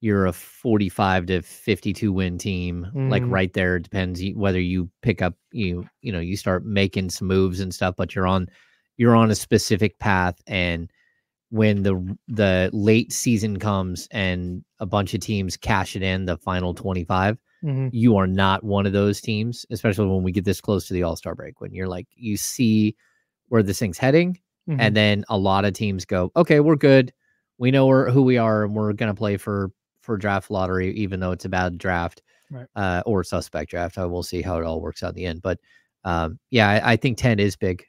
you're a 45 to 52 win team, like right there. It depends whether you pick up, you start making some moves and stuff, but you're on a specific path. And when the late season comes and a bunch of teams cash it in the final 25, you are not one of those teams, especially when we get this close to the All-Star break, when you're like, you see where this thing's heading. And then a lot of teams go, okay, we're good. We know who we are, and we're going to play for draft lottery, even though it's a bad draft, right. Or suspect draft. We'll see how it all works out in the end. But I think 10 is big.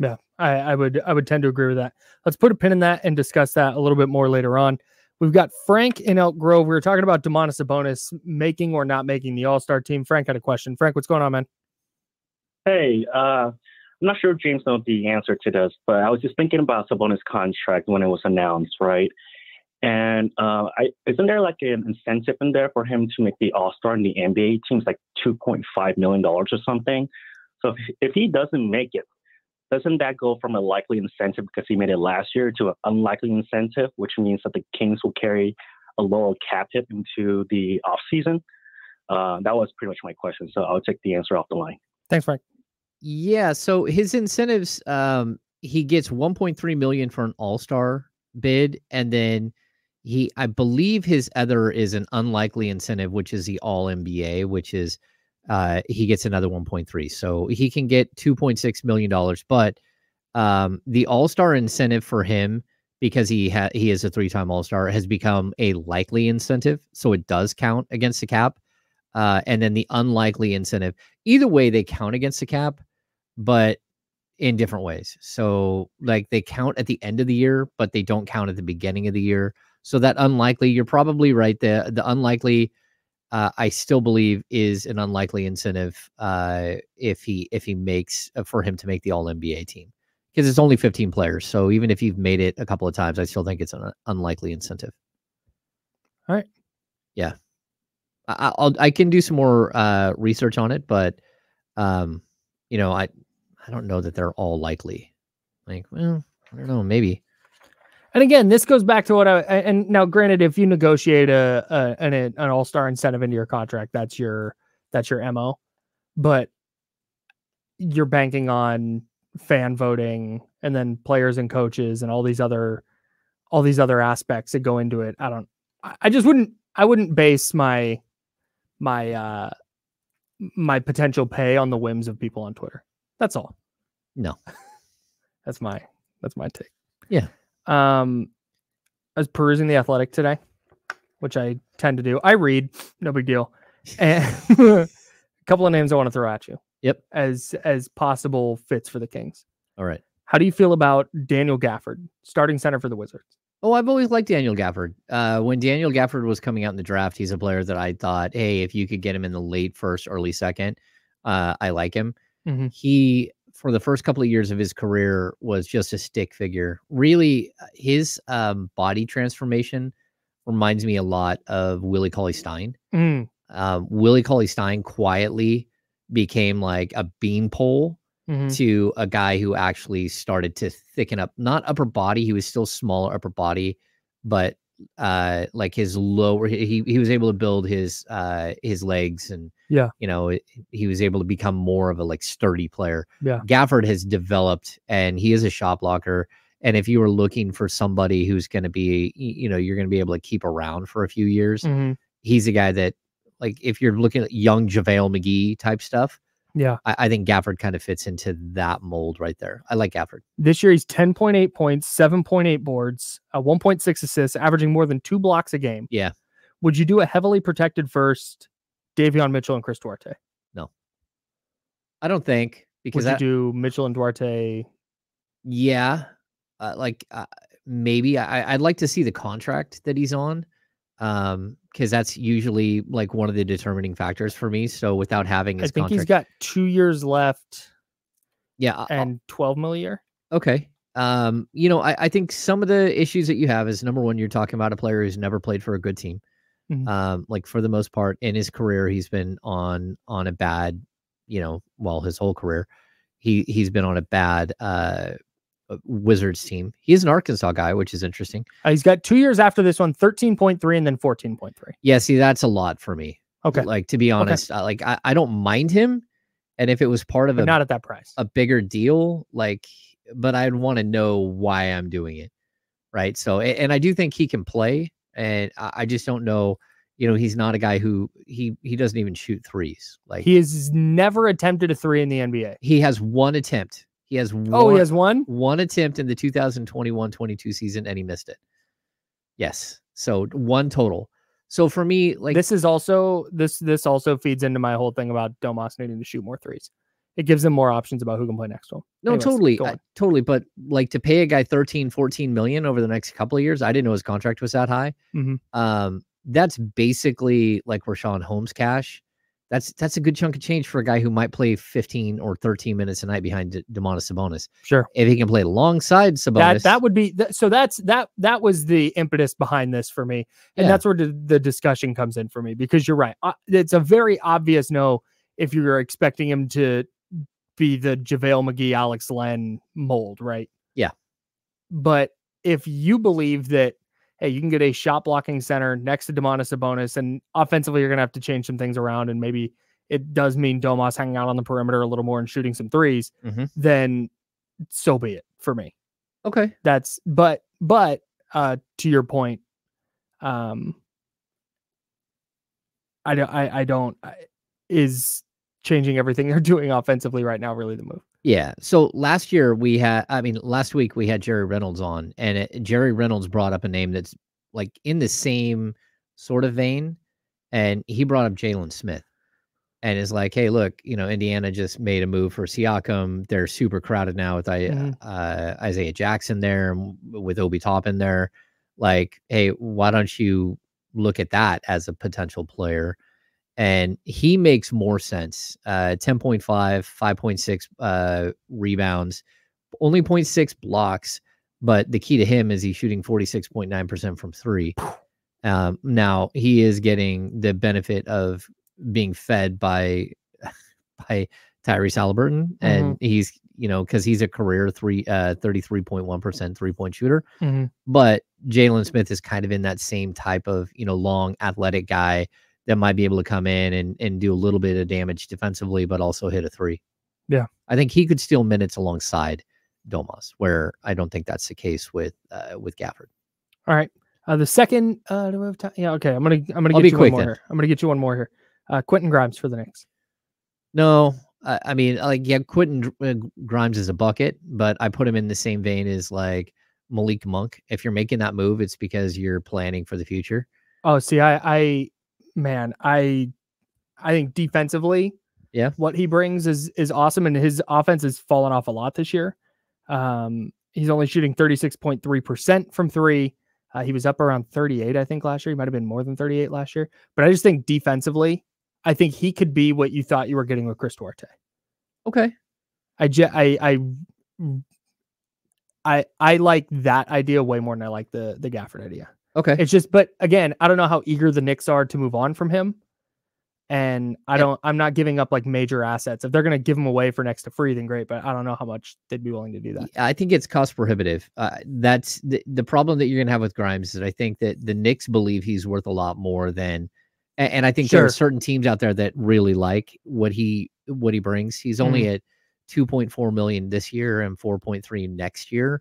Yeah, I would tend to agree with that. Let's put a pin in that and discuss that a little bit more later on. We've got Frank in Elk Grove. We were talking about Domantas Sabonis making or not making the All-Star team. Frank had a question. Frank, what's going on, man? Hey, I'm not sure if James knows the answer to this, but I was just thinking about Sabonis' contract when it was announced, right? And isn't there like an incentive in there for him to make the All-Star in the NBA teams, like $2.5 million or something? So if he doesn't make it, doesn't that go from a likely incentive because he made it last year to an unlikely incentive, which means that the Kings will carry a lower cap hit into the offseason? That was pretty much my question, so I'll take the answer off the line. Thanks, Frank. Yeah, so his incentives, he gets $1.3 million for an All-Star bid, and then I believe his other is an unlikely incentive, which is the All-NBA, which is he gets another 1.3. So he can get $2.6 million, but the All-Star incentive for him, because he is a 3-time All-Star, has become a likely incentive, so it does count against the cap. And then the unlikely incentive. Either way, they count against the cap, but in different ways. So like they count at the end of the year, but they don't count at the beginning of the year. So that unlikely, you're probably right. The unlikely, I still believe, is an unlikely incentive if he makes for him to make the All-NBA team, because it's only 15 players. So even if you've made it a couple of times, I still think it's an unlikely incentive. All right. Yeah. I can do some more research on it, but I don't know that they're all likely. Like, well, I don't know, maybe. And again, this goes back to what and now, granted, if you negotiate an All-Star incentive into your contract, that's your MO, but you're banking on fan voting and then players and coaches and all these other aspects that go into it. I wouldn't base my potential pay on the whims of people on Twitter. That's all. No, that's my take. Yeah. I was perusing The Athletic today, which I tend to do. I read, no big deal. And A couple of names I want to throw at you. Yep. As possible fits for the Kings. All right. How do you feel about Daniel Gafford, starting center for the Wizards? Oh, I've always liked Daniel Gafford. When Daniel Gafford was coming out in the draft, he's a player that I thought, hey, if you could get him in the late first, early second, I like him. Mm-hmm. He, for the first couple of years of his career, was just a stick figure. Really, his body transformation reminds me a lot of Willie Cauley-Stein. Mm. Willie Cauley-Stein quietly became like a beanpole mm-hmm. to a guy who actually started to thicken up. Not upper body. He was still smaller upper body, but like his lower, he was able to build his legs, and yeah, you know, he was able to become more of a like sturdy player. Yeah. Gafford has developed, and he is a shot blocker. And if you were looking for somebody who's going to be, you know, you're going to be able to keep around for a few years, mm-hmm. he's a guy that, like, if you're looking at young JaVale McGee type stuff, yeah, I think Gafford kind of fits into that mold right there. I like Gafford. This year, he's 10.8 points, 7.8 boards, 1.6 assists, averaging more than 2 blocks a game. Yeah. Would you do a heavily protected first, Davion Mitchell and Chris Duarte? No. I don't think. Because would you do Mitchell and Duarte? Yeah. Maybe. I'd like to see the contract that he's on. Because that's usually like one of the determining factors for me. So without having his contract, he's got 2 years left. Yeah. And $12 million a year. Okay. You know, I think some of the issues that you have is, number one, you're talking about a player who's never played for a good team. Mm-hmm. Like, for the most part in his career, he's been on a bad, you know, well, his whole career, he's been on a bad, Wizards team. He is an Arkansas guy, which is interesting. He's got 2 years after this one, 13.3 and then 14.3. Yeah, see, that's a lot for me. Okay. Like, to be honest, okay. Like I don't mind him. And if it was part of not at that price, a bigger deal, like, but I'd want to know why I'm doing it. Right. So, and I do think he can play, and I just don't know, you know, he's not a guy who he doesn't even shoot threes. Like, he has never attempted a three in the NBA. He has one attempt. He has one, oh, he has one attempt in the 2021-22 season, and he missed it. Yes. So one total. So for me, like, this is also, this also feeds into my whole thing about Domas needing to shoot more threes. It gives them more options about who can play next to him. No, anyways, totally. Totally. But like, to pay a guy $13-14 million over the next couple of years, I didn't know his contract was that high. Mm-hmm. That's basically like Rashawn Holmes cash. That's a good chunk of change for a guy who might play 15 or 13 minutes a night behind Domantas Sabonis. Sure. If he can play alongside Sabonis. That would be, so that's, that was the impetus behind this for me. And yeah, that's where the discussion comes in for me, because you're right. It's a very obvious no if you're expecting him to be the JaVale McGee, Alex Len mold, right? Yeah. But if you believe that, hey, you can get a shot blocking center next to Domantas Sabonis, and offensively, you're going to have to change some things around, and maybe it does mean Domas hanging out on the perimeter a little more and shooting some threes, mm-hmm. then so be it for me. Okay. That's, but to your point, is changing everything they're doing offensively right now really the move? Yeah. So last week we had Jerry Reynolds on, and Jerry Reynolds brought up a name that's like in the same sort of vein. And he brought up Jalen Smith, and is like, hey, look, you know, Indiana just made a move for Siakam. They're super crowded now with Isaiah Jackson there, and with Obi Toppin there. Like, hey, why don't you look at that as a potential player? And he makes more sense. 10.5, 5.6 rebounds, only 0.6 blocks. But the key to him is he's shooting 46.9% from three. Now, he is getting the benefit of being fed by Tyrese Haliburton. Mm-hmm. And he's, you know, because he's a career 33.1% three-point shooter. Mm-hmm. But Jalen Smith is kind of in that same type of, you know, long, athletic guy that might be able to come in and do a little bit of damage defensively, but also hit a three. Yeah. I think he could steal minutes alongside Domas, where I don't think that's the case with Gafford. All right. The second, do we have time? Yeah. Okay. I'm going to get you one more here. I'm going to get you one more here. Quentin Grimes for the Knicks. No, I mean, like, yeah, Quentin Grimes is a bucket, but I put him in the same vein as like Malik Monk. If you're making that move, it's because you're planning for the future. Oh, see, I think defensively, Yeah, what he brings is awesome, and his offense has fallen off a lot this year. He's only shooting 36.3% from three. He was up around 38, I think, last year. He might have been more than 38 last year. But I just think defensively, I think he could be what you thought you were getting with Chris Duarte. Okay. I like that idea way more than I like the Gafford idea. Okay. It's just, but again, I don't know how eager the Knicks are to move on from him. And I'm not giving up like major assets. If they're going to give them away for next to free, then great. But I don't know how much they'd be willing to do that. I think it's cost prohibitive. That's the problem that you're going to have with Grimes, is that I think that the Knicks believe he's worth a lot more than, and I think there are certain teams out there that really like what he brings. He's only at 2.4 million this year and 4.3 next year,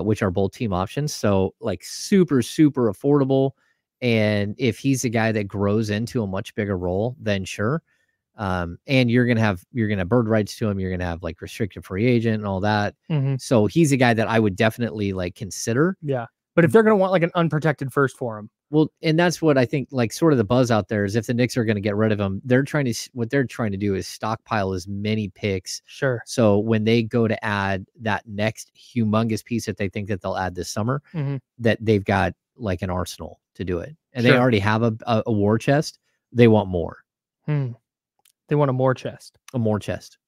which are both team options. So like super, super affordable. And if he's a guy that grows into a much bigger role, then sure. And you're going to have bird rights to him. You're going to have like restricted free agent and all that. So he's a guy that I would definitely like consider. Yeah. But if they're going to want like an unprotected first for him. Well, and that's what I think like sort of the buzz out there is, if the Knicks are going to get rid of him, what they're trying to do is stockpile as many picks. Sure. So when they go to add that next humongous piece that they think that they'll add this summer, that they've got like an arsenal to do it. And they already have a war chest. They want more. They want a more chest. A more chest.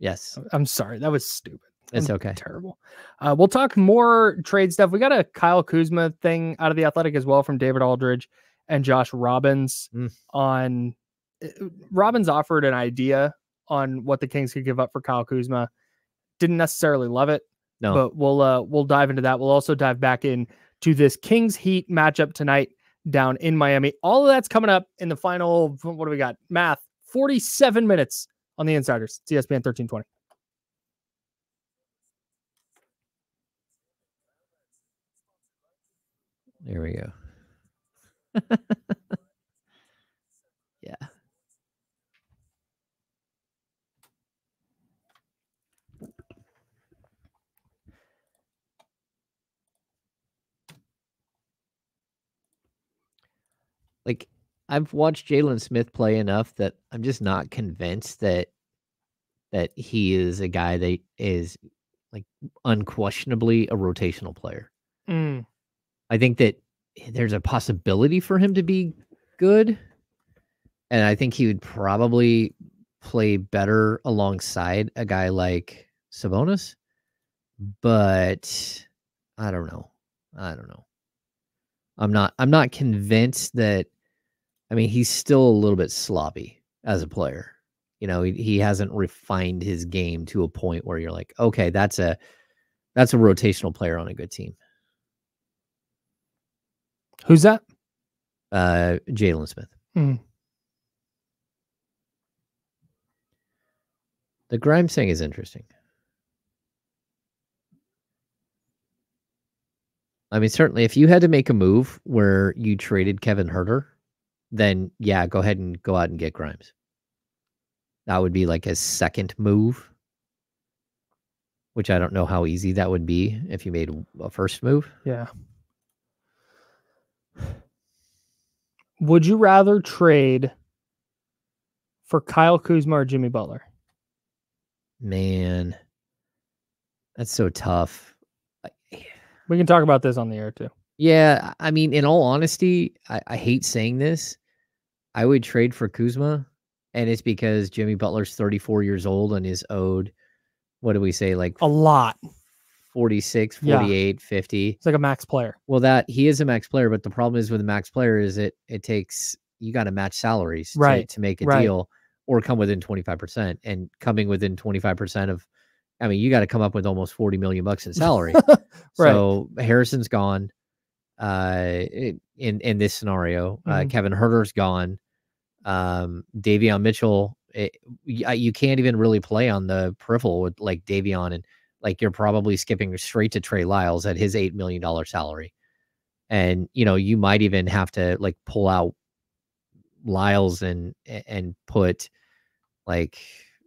Yes. I'm sorry. That was stupid. It's okay. Terrible. We'll talk more trade stuff. We got a Kyle Kuzma thing out of The Athletic as well from David Aldridge and Josh Robbins on... Robbins offered an idea on what the Kings could give up for Kyle Kuzma. Didn't necessarily love it. No. But we'll dive into that. We'll also dive back in to this Kings Heat matchup tonight down in Miami. All of that's coming up in the final, what do we got? Math, 47 minutes on the Insiders. It's ESPN 1320. There we go. Yeah. Like, I've watched Jalen Smith play enough that I'm just not convinced that he is a guy that is like unquestionably a rotational player. I think that there's a possibility for him to be good. And I think he would probably play better alongside a guy like Sabonis. But I don't know. I'm not convinced that, I mean, he's still a little bit sloppy as a player. You know, he hasn't refined his game to a point where you're like, okay, that's a rotational player on a good team. Who's that? Jalen Smith. The Grimes thing is interesting. I mean, certainly if you had to make a move where you traded Kevin Huerter, then yeah, go ahead and go out and get Grimes. That would be like a second move, which I don't know how easy that would be if you made a first move. Yeah. Would you rather trade for Kyle Kuzma or Jimmy Butler? Man, that's so tough. We can talk about this on the air too. Yeah, I mean, in all honesty, I hate saying this. I would trade for Kuzma, and it's because Jimmy Butler's 34 years old and is owed, what do we say, like a lot. 46, 48, 50. It's like a max player. Well, he is a max player, but the problem is with a max player is it takes, you got to match salaries to make a deal or come within 25%. And coming within 25% of, I mean, you got to come up with almost $40 million in salary. So Harrison's gone. In this scenario, Kevin Huerter's gone. Davion Mitchell, you can't even really play on the peripheral with like Davion, and like you're probably skipping straight to Trey Lyles at his $8 million salary. And, you know, you might even have to like pull out Lyles and put like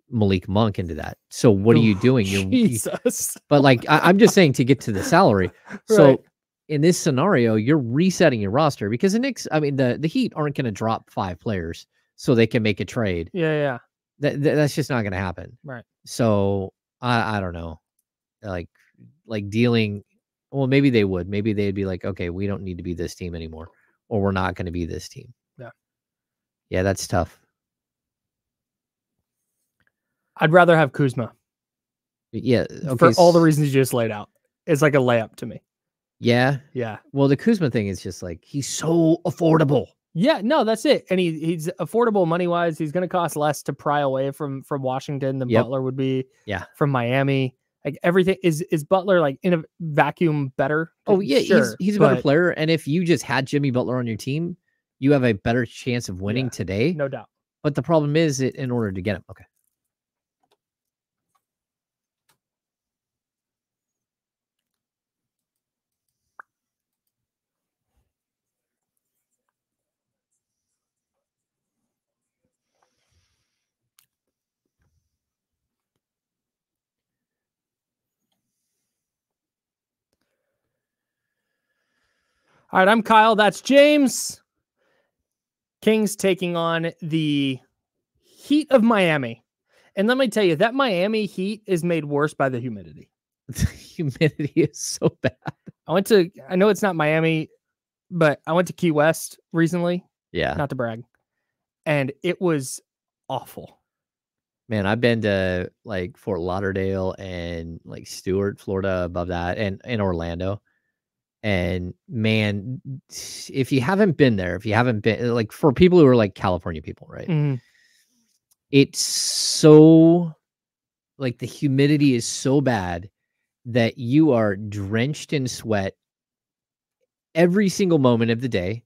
Malik Monk into that. So what are you doing? Jesus. But like, I'm just saying to get to the salary. So in this scenario, you're resetting your roster because the Heat aren't going to drop 5 players so they can make a trade. Yeah. That's just not going to happen. Right. So I don't know, like dealing. Well, maybe they would. Maybe they'd be like, okay, we don't need to be this team anymore, or we're not going to be this team. Yeah. Yeah, that's tough. I'd rather have Kuzma. Yeah. Okay. For all the reasons you just laid out. It's like a layup to me. Yeah. Yeah. Well, the Kuzma thing is just like, he's so affordable. Yeah, no, that's it. And he's affordable money-wise. He's going to cost less to pry away from Washington than Butler would be. Yeah, from Miami. Like everything is Butler like in a vacuum better? Oh yeah, sure, he's a better player. And if you just had Jimmy Butler on your team, you have a better chance of winning today, no doubt. But the problem is, in order to get him, okay. All right, I'm Kyle. That's James. Kings taking on the Heat of Miami. And let me tell you, that Miami heat is made worse by the humidity. The humidity is so bad. I know it's not Miami, but I went to Key West recently. Yeah. Not to brag. And it was awful. Man, I've been to like Fort Lauderdale and like Stuart, Florida, above that, and Orlando. And man, if you haven't been like, for people who are like California people, right? Mm-hmm. It's so like the humidity is so bad that you are drenched in sweat every single moment of the day,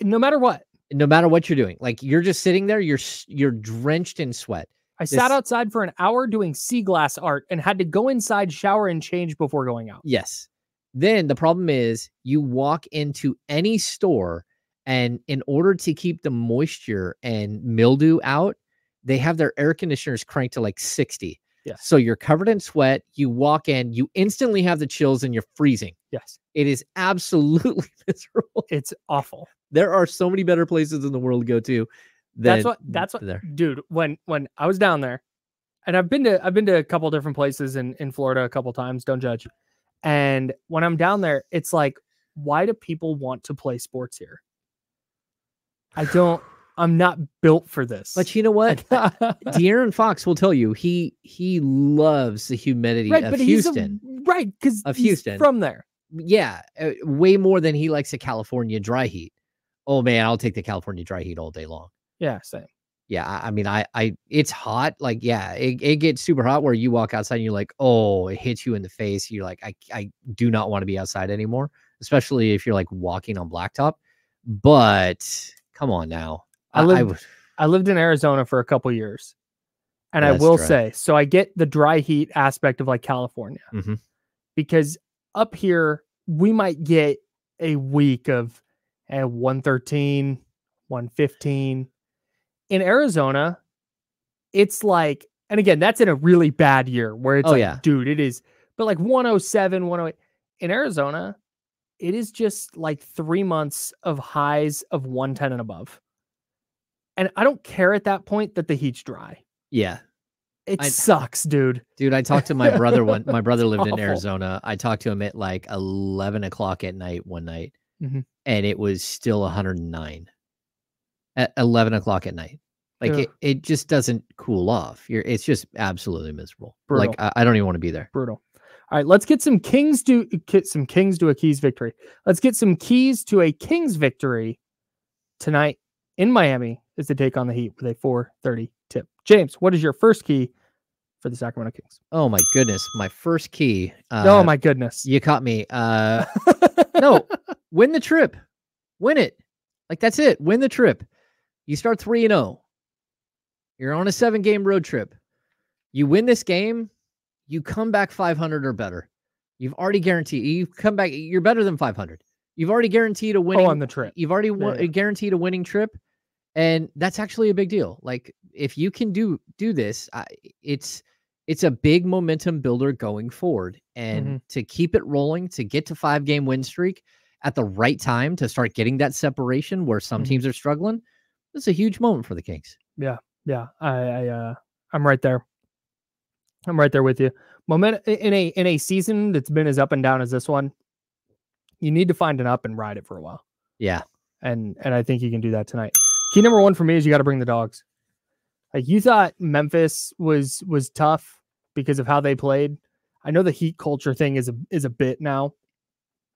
no matter what you're doing. Like you're just sitting there, you're drenched in sweat. I sat outside for an hour doing sea glass art and had to go inside, shower, and change before going out. Yes. Then the problem is you walk into any store, and in order to keep the moisture and mildew out, they have their air conditioners cranked to like 60. Yes. So you're covered in sweat. You walk in, you instantly have the chills and you're freezing. Yes. It is absolutely miserable. It's awful. There are so many better places in the world to go to. Dude, when I was down there, and I've been to a couple different places in Florida a couple times. Don't judge. And when I'm down there, it's like, why do people want to play sports here? I'm not built for this. But you know what? De'Aaron Fox will tell you he loves the humidity of Houston. Right, because he's from there. Yeah, way more than he likes the California dry heat. Oh, man, I'll take the California dry heat all day long. Yeah, same. Yeah, I mean, it's hot. Like, yeah, it gets super hot where you walk outside and you're like, oh, it hits you in the face. You're like, I do not want to be outside anymore, especially if you're like walking on blacktop. But come on now. I lived in Arizona for a couple years, and I will say, so I get the dry heat aspect of like California, because up here we might get a week of 113, 115. In Arizona, it's like, and again, that's in a really bad year where it's dude, it is, but like 107, 108. In Arizona, it is just like 3 months of highs of 110 and above. And I don't care at that point that the heat's dry. Yeah. It sucks, dude. Dude, I talked to my brother my brother lived in Arizona. I talked to him at like 11 o'clock at night one night, and it was still 109. At 11 o'clock at night. Like it just doesn't cool off. It's just absolutely miserable. Brutal. Like I don't even want to be there. Brutal. All right, let's Let's get some keys to a Kings victory tonight in Miami as they take on the Heat with a 4:30 tip. James, what is your first key for the Sacramento Kings? Oh my goodness, my first key. Oh my goodness. You caught me. No, win the trip. Win it. Like that's it. Win the trip. You start 3-0. You're on a 7-game road trip. You win this game, you come back 500 or better. You've already guaranteed. You come back, you're better than 500. You've already guaranteed a winning on the trip. You've already guaranteed a winning trip, and that's actually a big deal. Like if you can do this, it's a big momentum builder going forward, and to keep it rolling, to get to 5-game win streak at the right time, to start getting that separation where some teams are struggling. It's a huge moment for the Kings. Yeah. Yeah. I I'm right there. I'm right there with you. Momentum in a season that's been as up and down as this one, you need to find an up and ride it for a while. Yeah. And I think you can do that tonight. Key number one for me is you got to bring the dogs. Like, you thought Memphis was tough because of how they played. I know the Heat culture thing is a bit now,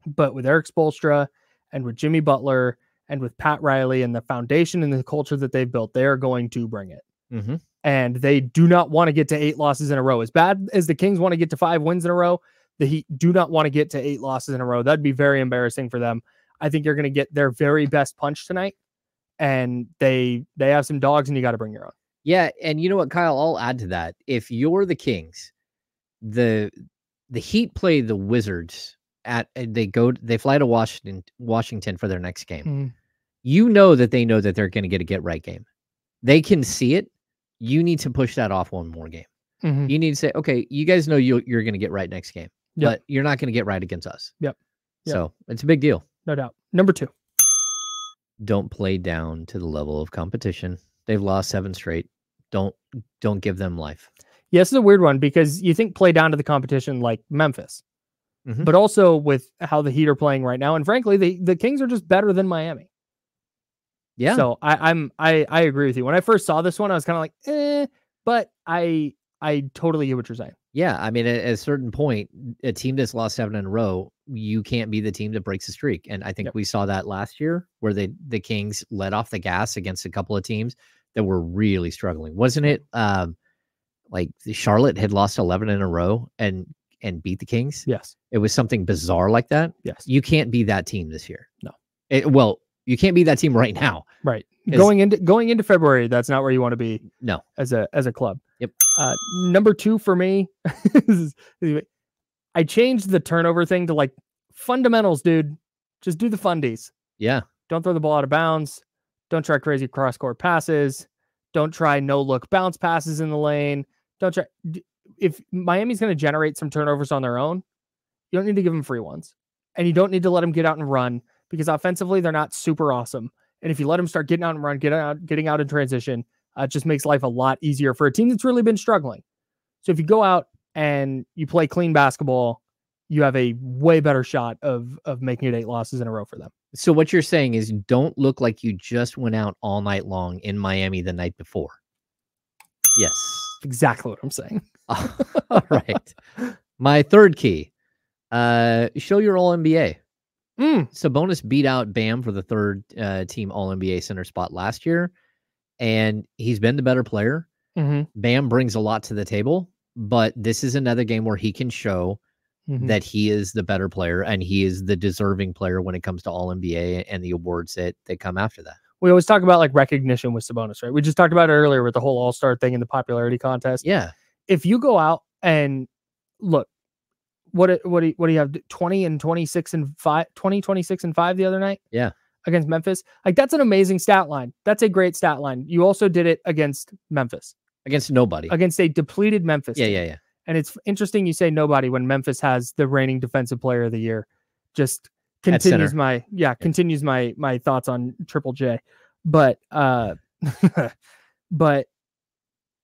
but with Erik Spoelstra and with Jimmy Butler and with Pat Riley and the foundation and the culture that they've built, they are going to bring it. Mm-hmm. And they do not want to get to 8 losses in a row. As bad as the Kings want to get to 5 wins in a row, the Heat do not want to get to 8 losses in a row. That'd be very embarrassing for them. I think you're going to get their very best punch tonight, and they have some dogs, and you got to bring your own. Yeah, and you know what, Kyle? I'll add to that. If you're the Kings, the Heat play the Wizards at they fly to Washington for their next game. Mm. You know that they're going to get a get-right game. They can see it. You need to push that off one more game. Mm-hmm. You need to say, okay, you guys know you're going to get right next game, yep, but you're not going to get right against us. Yep. So it's a big deal. No doubt. Number two. Don't play down to the level of competition. They've lost 7 straight. Don't give them life. Yeah, this is a weird one because you think play down to the competition like Memphis, mm-hmm, but also with how the Heat are playing right now. And frankly, the Kings are just better than Miami. Yeah. So I agree with you. When I first saw this one, I was kind of like, but I totally get what you're saying. Yeah. I mean, at a certain point, a team that's lost 7 in a row, you can't be the team that breaks the streak. And I think we saw that last year where the Kings let off the gas against a couple of teams that were really struggling. Wasn't it like Charlotte had lost 11 in a row and beat the Kings? Yes. It was something bizarre like that. Yes. You can't be that team this year. No. You can't be that team right now. Right. Going into February, that's not where you want to be. No. As a club. Yep. Number two for me, I changed the turnover thing to like fundamentals, dude. Just do the fundies. Yeah. Don't throw the ball out of bounds. Don't try crazy cross-court passes. Don't try no-look bounce passes in the lane. Don't try. If Miami's going to generate some turnovers on their own, you don't need to give them free ones. And you don't need to let them get out and run, because offensively they're not super awesome. And if you let them start getting out and run, getting out in transition, it just makes life a lot easier for a team that's really been struggling. So if you go out and you play clean basketball, you have a way better shot of making it 8 losses in a row for them. So what you're saying is don't look like you just went out all night long in Miami the night before. Yes. Exactly what I'm saying. All right. My third key, show your All-NBA. Sabonis beat out Bam for the third team All-NBA center spot last year, and he's been the better player. Mm-hmm. Bam brings a lot to the table, but this is another game where he can show that he is the better player and he is the deserving player when it comes to All-NBA and the awards that come after that. We always talk about like recognition with Sabonis, right? We just talked about it earlier with the whole All-Star thing and the popularity contest. Yeah. If you go out and look, What do you have? 20, 26, and 5 the other night? Yeah. Against Memphis. Like, that's an amazing stat line. That's a great stat line. You also did it against Memphis. Against nobody. Against a depleted Memphis team. Yeah. And it's interesting you say nobody when Memphis has the reigning defensive player of the year. Just continues my continues my thoughts on Triple J. But but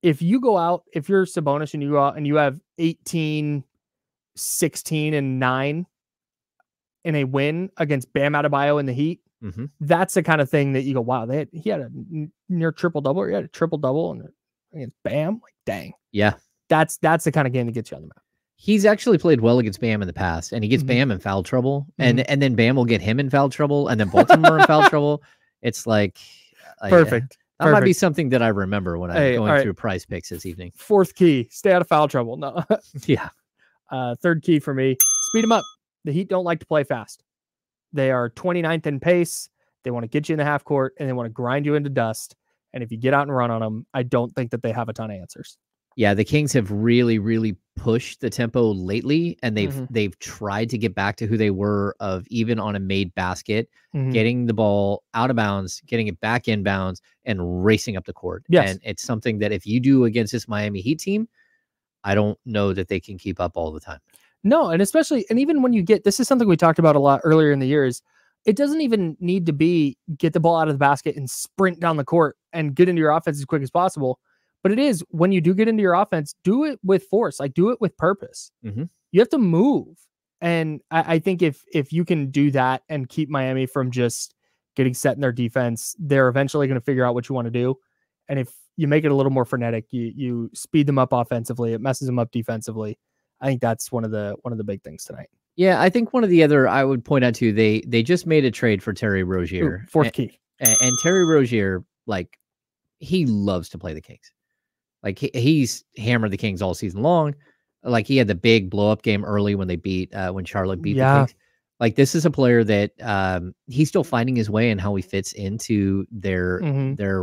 if you go out, if you're Sabonis and you go out and you have 18 16 and 9 in a win against Bam Adebayo in the Heat, that's the kind of thing that you go, wow, he had a near triple-double, or he had a triple-double and against Bam, like, dang. Yeah. That's the kind of game that gets you on the map. He's actually played well against Bam in the past, and he gets Bam in foul trouble, and then Bam will get him in foul trouble, and then Baltimore in foul trouble. It's like... Perfect. That might be something that I remember when I'm going through prize picks this evening. Fourth key, stay out of foul trouble. No. Yeah. Third key for me, speed them up. The Heat don't like to play fast. They are 29th in pace. They want to get you in the half court and they want to grind you into dust. And if you get out and run on them, I don't think that they have a ton of answers. Yeah. The Kings have really, really pushed the tempo lately, and they've tried to get back to who they were of even on a made basket, getting the ball out of bounds, getting it back in bounds, and racing up the court. Yes. And it's something that if you do against this Miami Heat team, I don't know that they can keep up all the time. No, and especially, and even when you get, this is something we talked about a lot earlier in the year, is it doesn't even need to be get the ball out of the basket and sprint down the court and get into your offense as quick as possible. But it is, when you do get into your offense, do it with force. Like, do it with purpose. Mm-hmm. You have to move. And I think if you can do that and keep Miami from just getting set in their defense, they're eventually going to figure out what you want to do. And if you make it a little more frenetic, you speed them up offensively, it messes them up defensively. I think that's one of the big things tonight. Yeah, I think one of the other, I would point out too, they just made a trade for Terry Rozier. Ooh, fourth key. And Terry Rozier, like, he loves to play the Kings. Like, he's hammered the Kings all season long. Like, he had the big blow up game early when they beat, when Charlotte beat the Kings. Like, this is a player that he's still finding his way and how he fits into their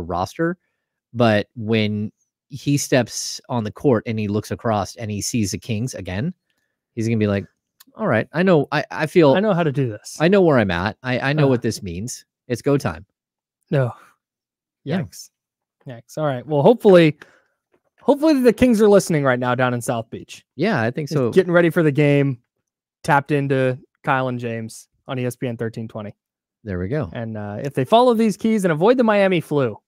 roster. But when he steps on the court and he looks across and he sees the Kings again, he's going to be like, all right, I know. I know how to do this. I know where I'm at. I know what this means. It's go time. No. Yikes. Yeah. Yikes. All right. Well, hopefully the Kings are listening right now down in South Beach. Yeah, I think so. Just getting ready for the game. Tapped into Kyle and James on ESPN 1320. There we go. And if they follow these keys and avoid the Miami flu.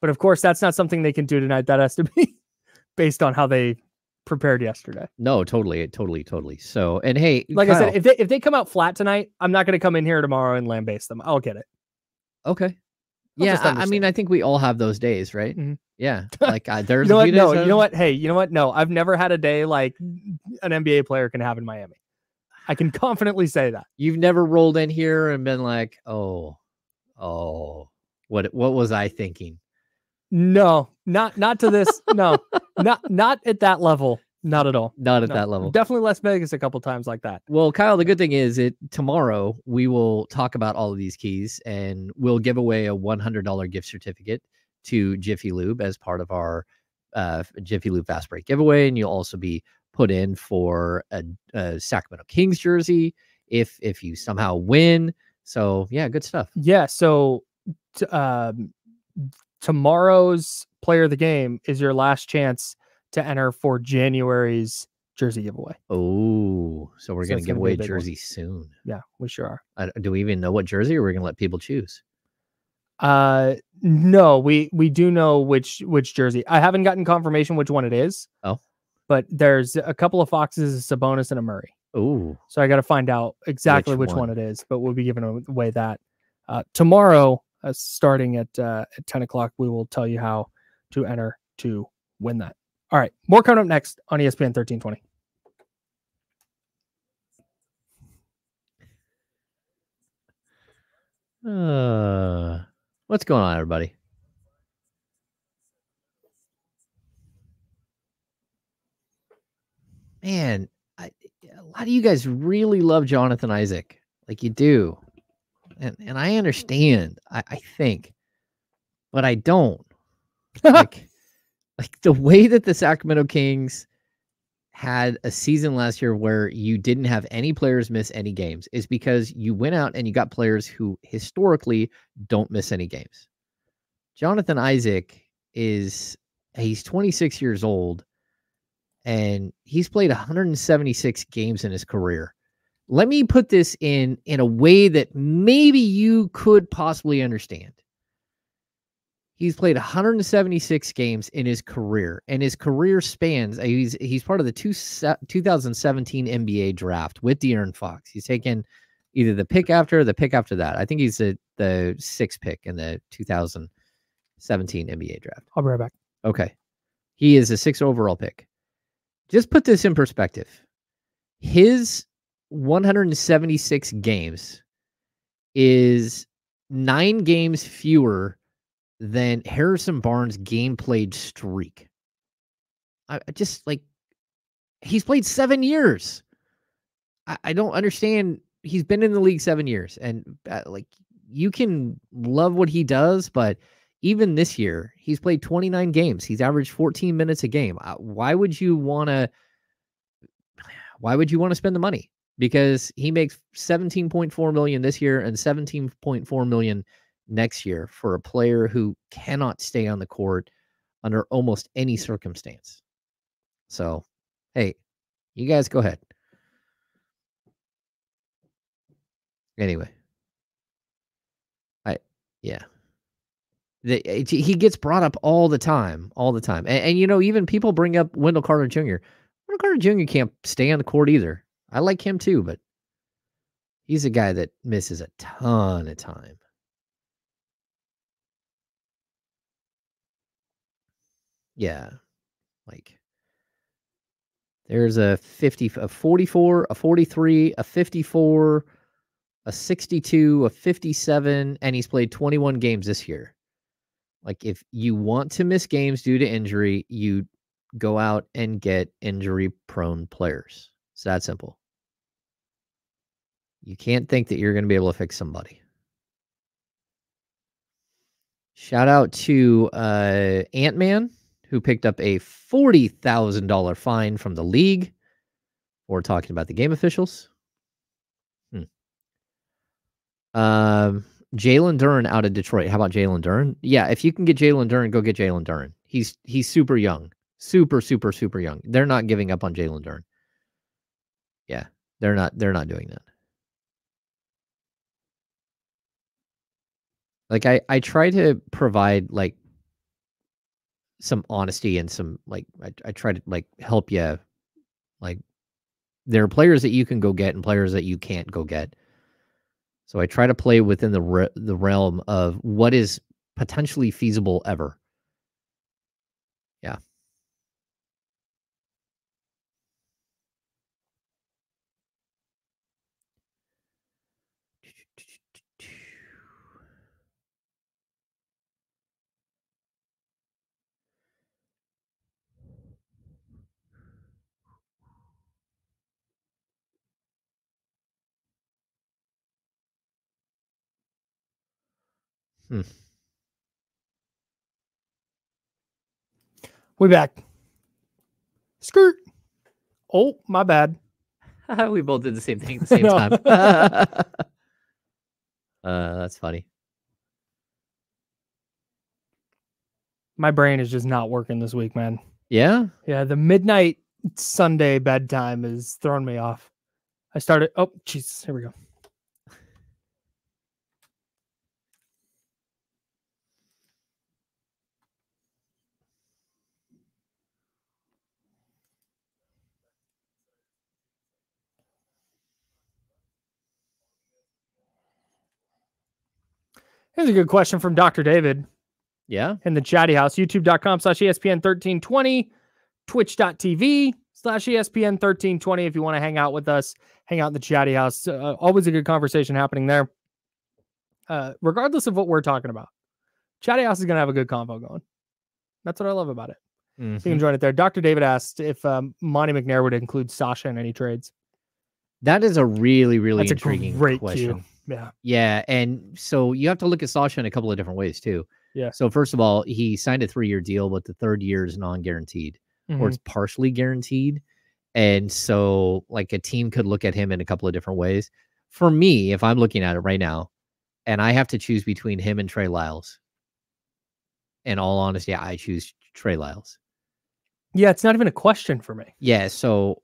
But of course, that's not something they can do tonight. That has to be based on how they prepared yesterday. No, totally. So, and hey, like Kyle, I said, if they come out flat tonight, I'm not going to come in here tomorrow and lambaste them. I'll get it. Okay. Yeah, I mean, I think we all have those days, right? Mm-hmm. Yeah, like there's you know what? No, you know what? Hey, you know what? No, I've never had a day like an NBA player can have in Miami. I can confidently say that. You've never rolled in here and been like, oh, what was I thinking? No, not to this. No, not at that level. Not at all. Not at that level. Definitely Las Vegas a couple times like that. Well, Kyle, the good thing is tomorrow we will talk about all of these keys and we'll give away a $100 gift certificate to Jiffy Lube as part of our Jiffy Lube Fast Break giveaway. And you'll also be put in for a Sacramento Kings jersey if you somehow win. So, yeah, good stuff. Yeah, so tomorrow's player of the game is your last chance to enter for January's jersey giveaway. Oh, so we're going to give away a jersey soon. Yeah, we sure are. Do we even know what jersey, or we're going to let people choose? No, we do know which jersey. I haven't gotten confirmation which one it is. Oh, but there's a couple of Foxes, a Sabonis and a Murray. Oh, so I got to find out exactly which one it is, but we'll be giving away that tomorrow. Starting at 10 o'clock, we will tell you how to enter to win that. All right, more coming up next on ESPN 1320. What's going on, everybody? Man, a lot of you guys really love Jonathan Isaac, like you do. And I understand, I think, but I don't. like the way that the Sacramento Kings had a season last year where you didn't have any players miss any games is because you went out and you got players who historically don't miss any games. Jonathan Isaac he's 26 years old and he's played 176 games in his career. Let me put this in a way that maybe you could possibly understand. He's played 176 games in his career, and his career spans. He's part of the 2017 NBA draft with De'Aaron Fox. He's taken either the pick after or the pick after that. I think he's the sixth pick in the 2017 NBA draft. I'll be right back. Okay. He is a 6th overall pick. Just put this in perspective. His 176 games is 9 games fewer than Harrison Barnes' game played streak. He's played 7 years. I don't understand. He's been in the league 7 years, and you can love what he does, but even this year, he's played 29 games. He's averaged 14 minutes a game. Why would you want to spend the money? Because he makes $17.4 million this year and $17.4 million next year for a player who cannot stay on the court under almost any circumstance. So, hey, you guys go ahead. Anyway. He gets brought up all the time. And you know, even people bring up Wendell Carter Jr. Wendell Carter Jr. can't stay on the court either. I like him too, but he's a guy that misses a ton of time. Yeah. Like there's a 44, a 43, a 54, a 62, a 57, and he's played 21 games this year. Like, if you want to miss games due to injury, you go out and get injury-prone players. It's that simple. You can't think that you're going to be able to fix somebody. Shout out to Ant-Man, who picked up a $40,000 fine from the league. We're talking about the game officials. Jalen Duren out of Detroit. How about Jalen Duren? Yeah, if you can get Jalen Duren, go get Jalen Duren. He's super young. Super, super, super young. They're not giving up on Jalen Duren. Yeah, they're not doing that. Like, I try to provide like some honesty and some like I try to like help you. Like, there are players that you can go get and players that you can't go get. So I try to play within the realm of what is potentially feasible ever. Yeah. We back. Skirt. Oh, my bad. We both did the same thing at the same time. That's funny. My brain is just not working this week, man. Yeah? Yeah, the midnight Sunday bedtime is throwing me off. I started... Oh, Jesus. Here we go. Here's a good question from Dr. David. Yeah. In the chatty house, youtube.com/ESPN1320, twitch.tv/ESPN1320. If you want to hang out with us, hang out in the chatty house. Always a good conversation happening there. Regardless of what we're talking about, chatty house is going to have a good convo going. That's what I love about it. Mm-hmm. So you can join it there. Dr. David asked if Monty McNair would include Sasha in any trades. That is a really, really intriguing question. Cue. Yeah. Yeah. And so you have to look at Sasha in a couple of different ways, too. Yeah. So, first of all, he signed a 3-year deal, but the third year is non-guaranteed, or it's partially guaranteed. And so, like, a team could look at him in a couple of different ways. For me, if I'm looking at it right now and I have to choose between him and Trey Lyles, in all honesty, I choose Trey Lyles. Yeah. It's not even a question for me. Yeah. So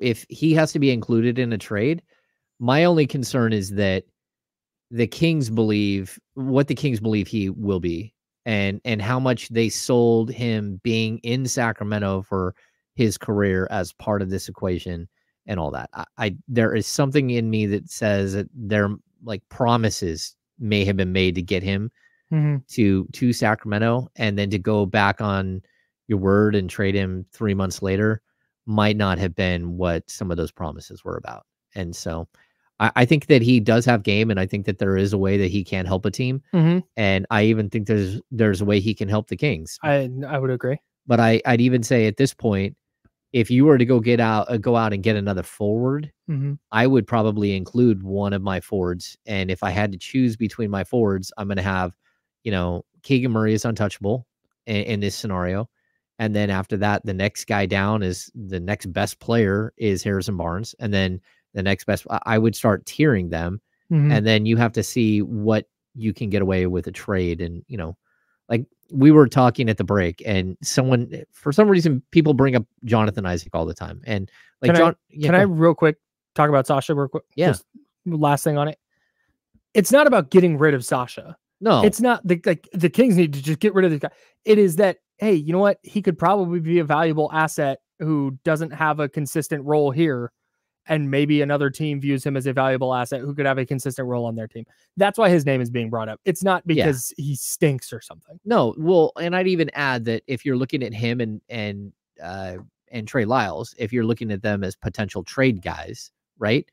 if he has to be included in a trade, my only concern is that the Kings believe what the Kings believe he will be, and how much they sold him being in Sacramento for his career as part of this equation and all that. There is something in me that says that their like promises may have been made to get him to Sacramento, and then to go back on your word and trade him 3 months later might not have been what some of those promises were about. And so I think that he does have game, and I think that there is a way that he can help a team. And I even think there's a way he can help the Kings. I would agree. But I'd even say at this point, if you were to go out and get another forward, I would probably include one of my forwards. And if I had to choose between my forwards, I'm going to have, Keegan Murray is untouchable in this scenario. And then after that, the next guy down is the next best player is Harrison Barnes. And then the next best, I would start tiering them. And then you have to see what you can get away with a trade. And, like we were talking at the break, and someone, for some reason, people bring up Jonathan Isaac all the time. And like, can I real quick talk about Sasha real quick? Yeah. Just last thing on it. It's not about getting rid of Sasha. No, it's not the, like the Kings need to just get rid of this guy. It is that, hey, you know what? He could probably be a valuable asset who doesn't have a consistent role here. And maybe another team views him as a valuable asset who could have a consistent role on their team. That's why his name is being brought up. It's not because he stinks or something. No, well, and I'd even add that if you're looking at him and Trey Lyles, if you're looking at them as potential trade guys, right?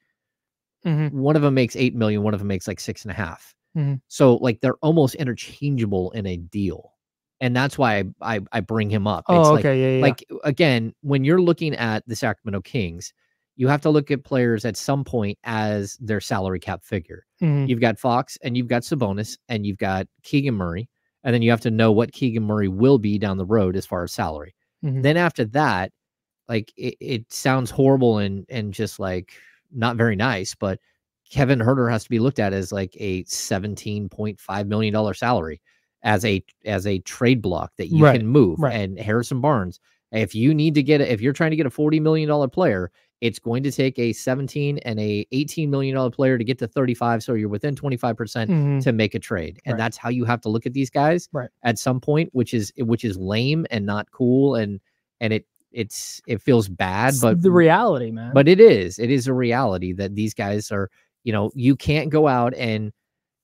Mm-hmm. One of them makes $8 million. One of them makes like $6.5 million. Mm-hmm. So like they're almost interchangeable in a deal. And that's why I bring him up. Oh, it's okay. Like, yeah. Like again, when you're looking at the Sacramento Kings, you have to look at players at some point as their salary cap figure. Mm-hmm. You've got Fox and you've got Sabonis and you've got Keegan Murray. And then you have to know what Keegan Murray will be down the road as far as salary. Mm-hmm. Then after that, like it sounds horrible and just like not very nice, but Kevin Huerter has to be looked at as like a $17.5 million salary as a trade block that you can move. Right. And Harrison Barnes, if you're trying to get a $40 million player, it's going to take a $17 and a $18 million player to get to 35. So you're within 25% mm-hmm. to make a trade. And that's how you have to look at these guys at some point, which is lame and not cool. And it feels bad, but the reality, man, but it is a reality that these guys are, you know, you can't go out and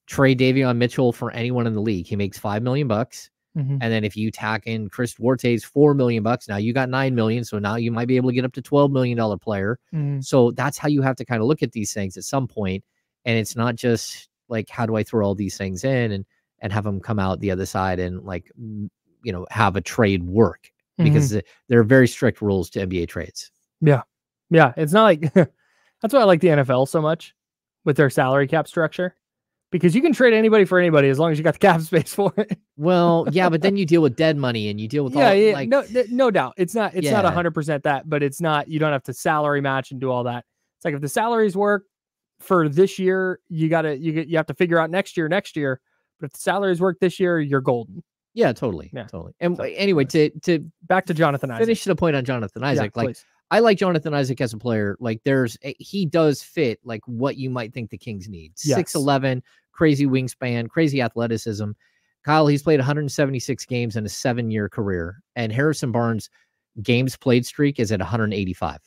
trade Davion Mitchell for anyone in the league. He makes $5 million. Mm-hmm. And then if you tack in Chris Duarte's $4 million, now you got $9 million. So now you might be able to get up to $12 million player. Mm-hmm. So that's how you have to kind of look at these things at some point. And it's not just like, how do I throw all these things in and have them come out the other side and like, you know, have a trade work because mm-hmm. there are very strict rules to NBA trades. Yeah. Yeah. It's not like that's why I like the NFL so much with their salary cap structure. Because you can trade anybody for anybody as long as you got the cap space for it. Well, yeah, but then you deal with dead money and you deal with all. No doubt. It's not 100% that, but it's not. You don't have to salary match and do all that. It's like if the salaries work for this year, you have to figure out next year. But if the salaries work this year, you're golden. Yeah, totally. Yeah. Totally. And so, anyway, to back to Jonathan Isaac. Finish the point on Jonathan Isaac. Yeah, like please. I like Jonathan Isaac as a player. Like he does fit like what you might think the Kings need. Yes. 6'11", crazy wingspan, crazy athleticism. Kyle, he's played 176 games in a 7-year career. And Harrison Barnes' games played streak is at 185.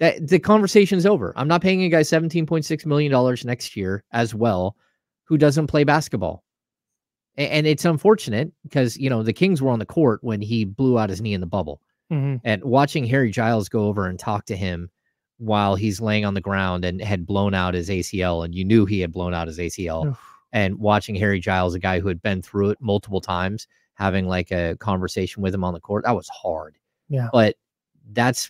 The conversation's over. I'm not paying a guy $17.6 million next year as well who doesn't play basketball. And it's unfortunate because, you know, the Kings were on the court when he blew out his knee in the bubble. Mm-hmm. And watching Harry Giles go over and talk to him while he's laying on the ground and had blown out his ACL, and you knew he had blown out his ACL. Oof. And watching Harry Giles, a guy who had been through it multiple times, having like a conversation with him on the court, that was hard. Yeah. But that's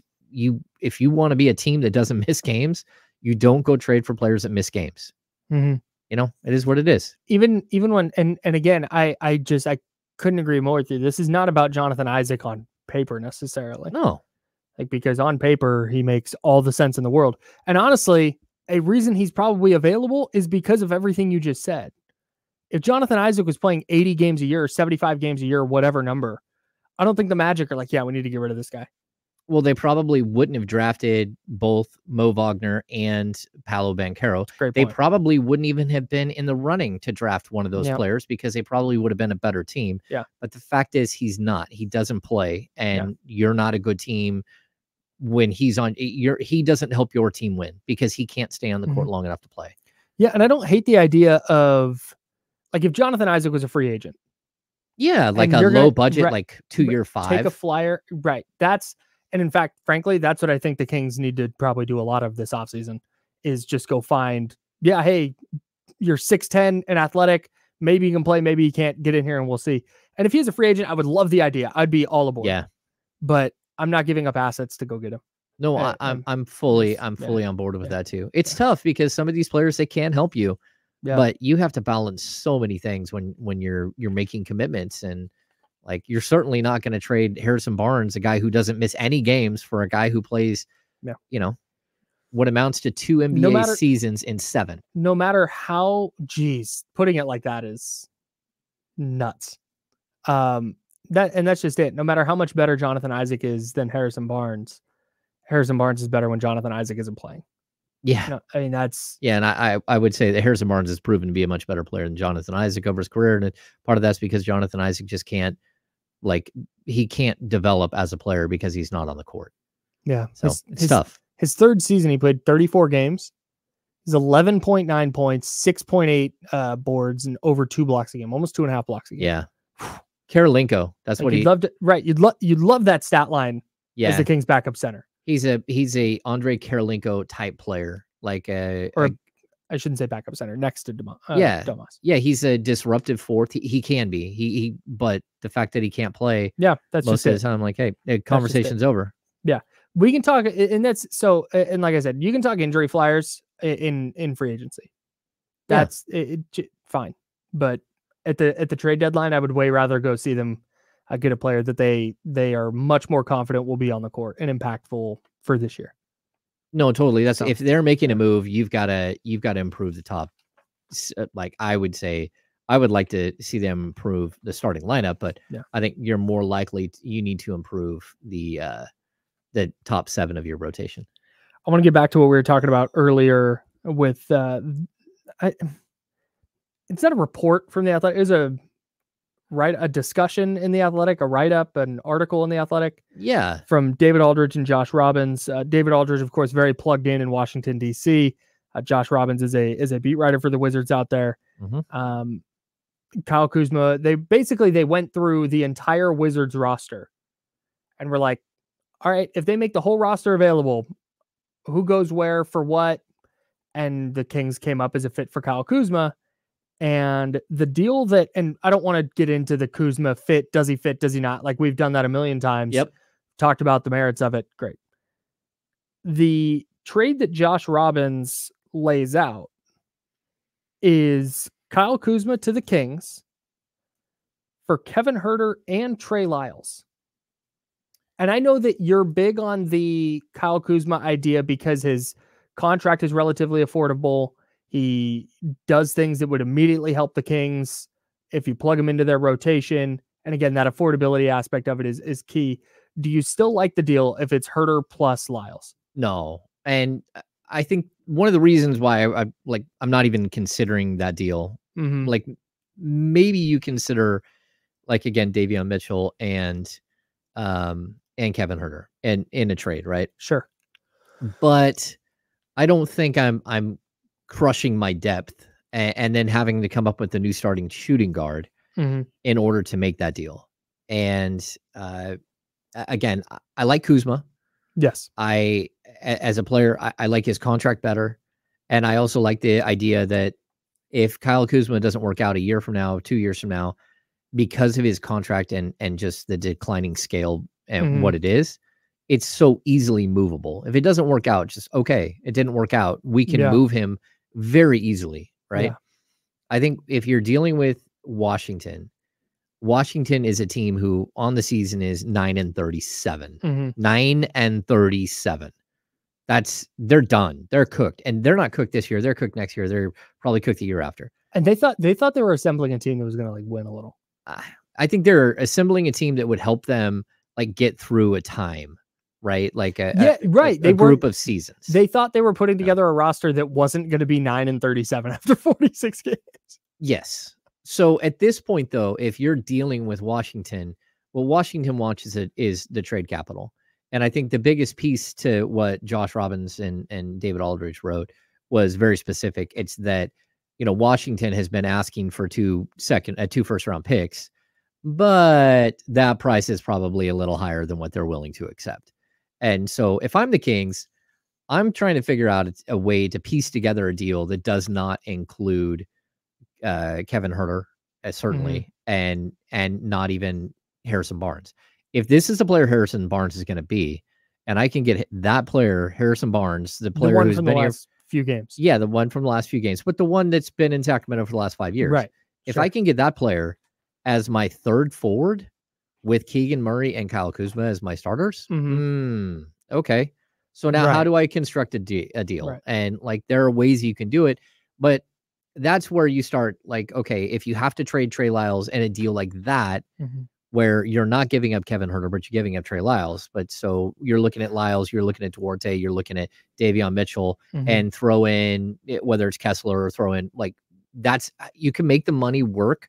if you want to be a team that doesn't miss games, you don't go trade for players that miss games. Mm-hmm. You know, it is what it is. Even when, and again, I couldn't agree more with you. This is not about Jonathan Isaac on paper necessarily. No. Like, because on paper, he makes all the sense in the world. And honestly, a reason he's probably available is because of everything you just said. If Jonathan Isaac was playing 80 games a year, 75 games a year, whatever number, I don't think the Magic are like, yeah, we need to get rid of this guy. Well, they probably wouldn't have drafted both Mo Wagner and Paolo Banchero. They probably wouldn't even have been in the running to draft one of those players because they probably would have been a better team. Yeah. But the fact is he's not. He doesn't play, and you're not a good team. When he's on, he doesn't help your team win because he can't stay on the court long enough to play. Yeah, and I don't hate the idea of, like, if Jonathan Isaac was a free agent. Yeah, like a low budget, like 2-year $5. Take a flyer. Right. And in fact, frankly, that's what I think the Kings need to probably do a lot of this offseason is just go find, hey, you're 6'10" and athletic. Maybe you can play, maybe you can't. Get in here and we'll see. And if he's a free agent, I would love the idea. I'd be all aboard. Yeah. But I'm not giving up assets to go get him. No, I'm fully on board with that too. It's tough because some of these players, they can help you, but you have to balance so many things when you're making commitments, and like, you're certainly not going to trade Harrison Barnes, a guy who doesn't miss any games, for a guy who plays, you know, what amounts to 2 NBA seasons in 7. No matter how, geez, putting it like that is nuts. And that's just it. No matter how much better Jonathan Isaac is than Harrison Barnes, Harrison Barnes is better when Jonathan Isaac isn't playing. Yeah. You know, I mean, that's... Yeah, and I would say that Harrison Barnes has proven to be a much better player than Jonathan Isaac over his career, and part of that's because Jonathan Isaac just can't, like, he can't develop as a player because he's not on the court. Yeah. So it's tough. His third season, he played 34 games. He's 11.9 points, 6.8 boards, and over 2 blocks a game, almost 2.5 blocks a game. Yeah. Karolinko, that's like what he loved. Right. You'd love that stat line. Yeah. As the Kings backup center. He's a Andre Karolinko type player, like I shouldn't say backup center, next to Domas. Yeah, he's a disruptive fourth. He can be. He but the fact that he can't play. Yeah, that's most of the time. Like, hey, the conversation's over. Yeah, we can talk, and that's so. And like I said, you can talk injury flyers in free agency. That's fine, but at the trade deadline, I would way rather go see them. I get a player that they are much more confident will be on the court and impactful for this year. No, totally. That's if they're making a move, you've got to improve the top. Like I would say, I would like to see them improve the starting lineup, but yeah. I think you're more likely you need to improve the top 7 of your rotation. I want to get back to what we were talking about earlier with it's not a report from The Athletic. It was a discussion in The Athletic, a write-up, an article in The Athletic. Yeah. From David Aldridge and Josh Robbins. David Aldridge, of course, very plugged in Washington, D.C. Josh Robbins is a beat writer for the Wizards out there. Mm-hmm. Kyle Kuzma, they went through the entire Wizards roster and were like, all right, if they make the whole roster available, who goes where for what? And the Kings came up as a fit for Kyle Kuzma. And the deal that, and I don't want to get into the Kuzma fit, does he fit, does he not? Like, we've done that a million times. Yep. Talked about the merits of it. Great. The trade that Josh Robbins lays out is Kyle Kuzma to the Kings for Kevin Huerter and Trey Lyles. And I know that you're big on the Kyle Kuzma idea because his contract is relatively affordable. He does things that would immediately help the Kings if you plug him into their rotation. And again, that affordability aspect of it is key. Do you still like the deal if it's Huerter plus Lyles? No. And I think one of the reasons why I'm not even considering that deal, mm-hmm. like maybe you consider, like, again, Davion Mitchell and Kevin Huerter and in a trade, right? Sure. But I don't think I'm crushing my depth and then having to come up with a new starting shooting guard mm-hmm. in order to make that deal. And again, I like Kuzma. Yes. As a player, I like his contract better. And I also like the idea that if Kyle Kuzma doesn't work out a year from now, 2 years from now, because of his contract and just the declining scale and mm-hmm. what it is, it's so easily movable. If it doesn't work out, just, okay, it didn't work out. We can move him very easily, right? Yeah. I think if you're dealing with Washington is a team who on the season is 9-37. Mm-hmm. 9-37. They're done. They're cooked. And they're not cooked this year. They're cooked next year. They're probably cooked the year after. And they thought they were assembling a team that was going to like win a little. I think they're assembling a team that would help them like get through a time. Right? Like a group of seasons. They thought they were putting together a roster that wasn't going to be 9-37 after 46 games. Yes. So at this point, though, if you're dealing with Washington, well, Washington watches it is the trade capital. And I think the biggest piece to what Josh Robbins and David Aldridge wrote was very specific. It's that, you know, Washington has been asking for two first-round picks, but that price is probably a little higher than what they're willing to accept. And so if I'm the Kings, I'm trying to figure out a way to piece together a deal that does not include Kevin Huerter, certainly, mm-hmm. and not even Harrison Barnes. If this is the player Harrison Barnes is going to be, and I can get that player, Harrison Barnes, the player who's been here few games. Yeah, the one from the last few games, but the one that's been in Sacramento for the last 5 years. Right. If I can get that player as my third forward, with Keegan Murray and Kyle Kuzma as my starters. Mm-hmm. Okay. So now how do I construct a deal? Right. And like, there are ways you can do it, but that's where you start. Like, okay, if you have to trade Trey Lyles and a deal like that, mm-hmm. where you're not giving up Kevin Huerter, but you're giving up Trey Lyles. But so you're looking at Lyles, you're looking at Duarte, you're looking at Davion Mitchell, and throw in, whether it's Kessler or throw in, like, that's, you can make the money work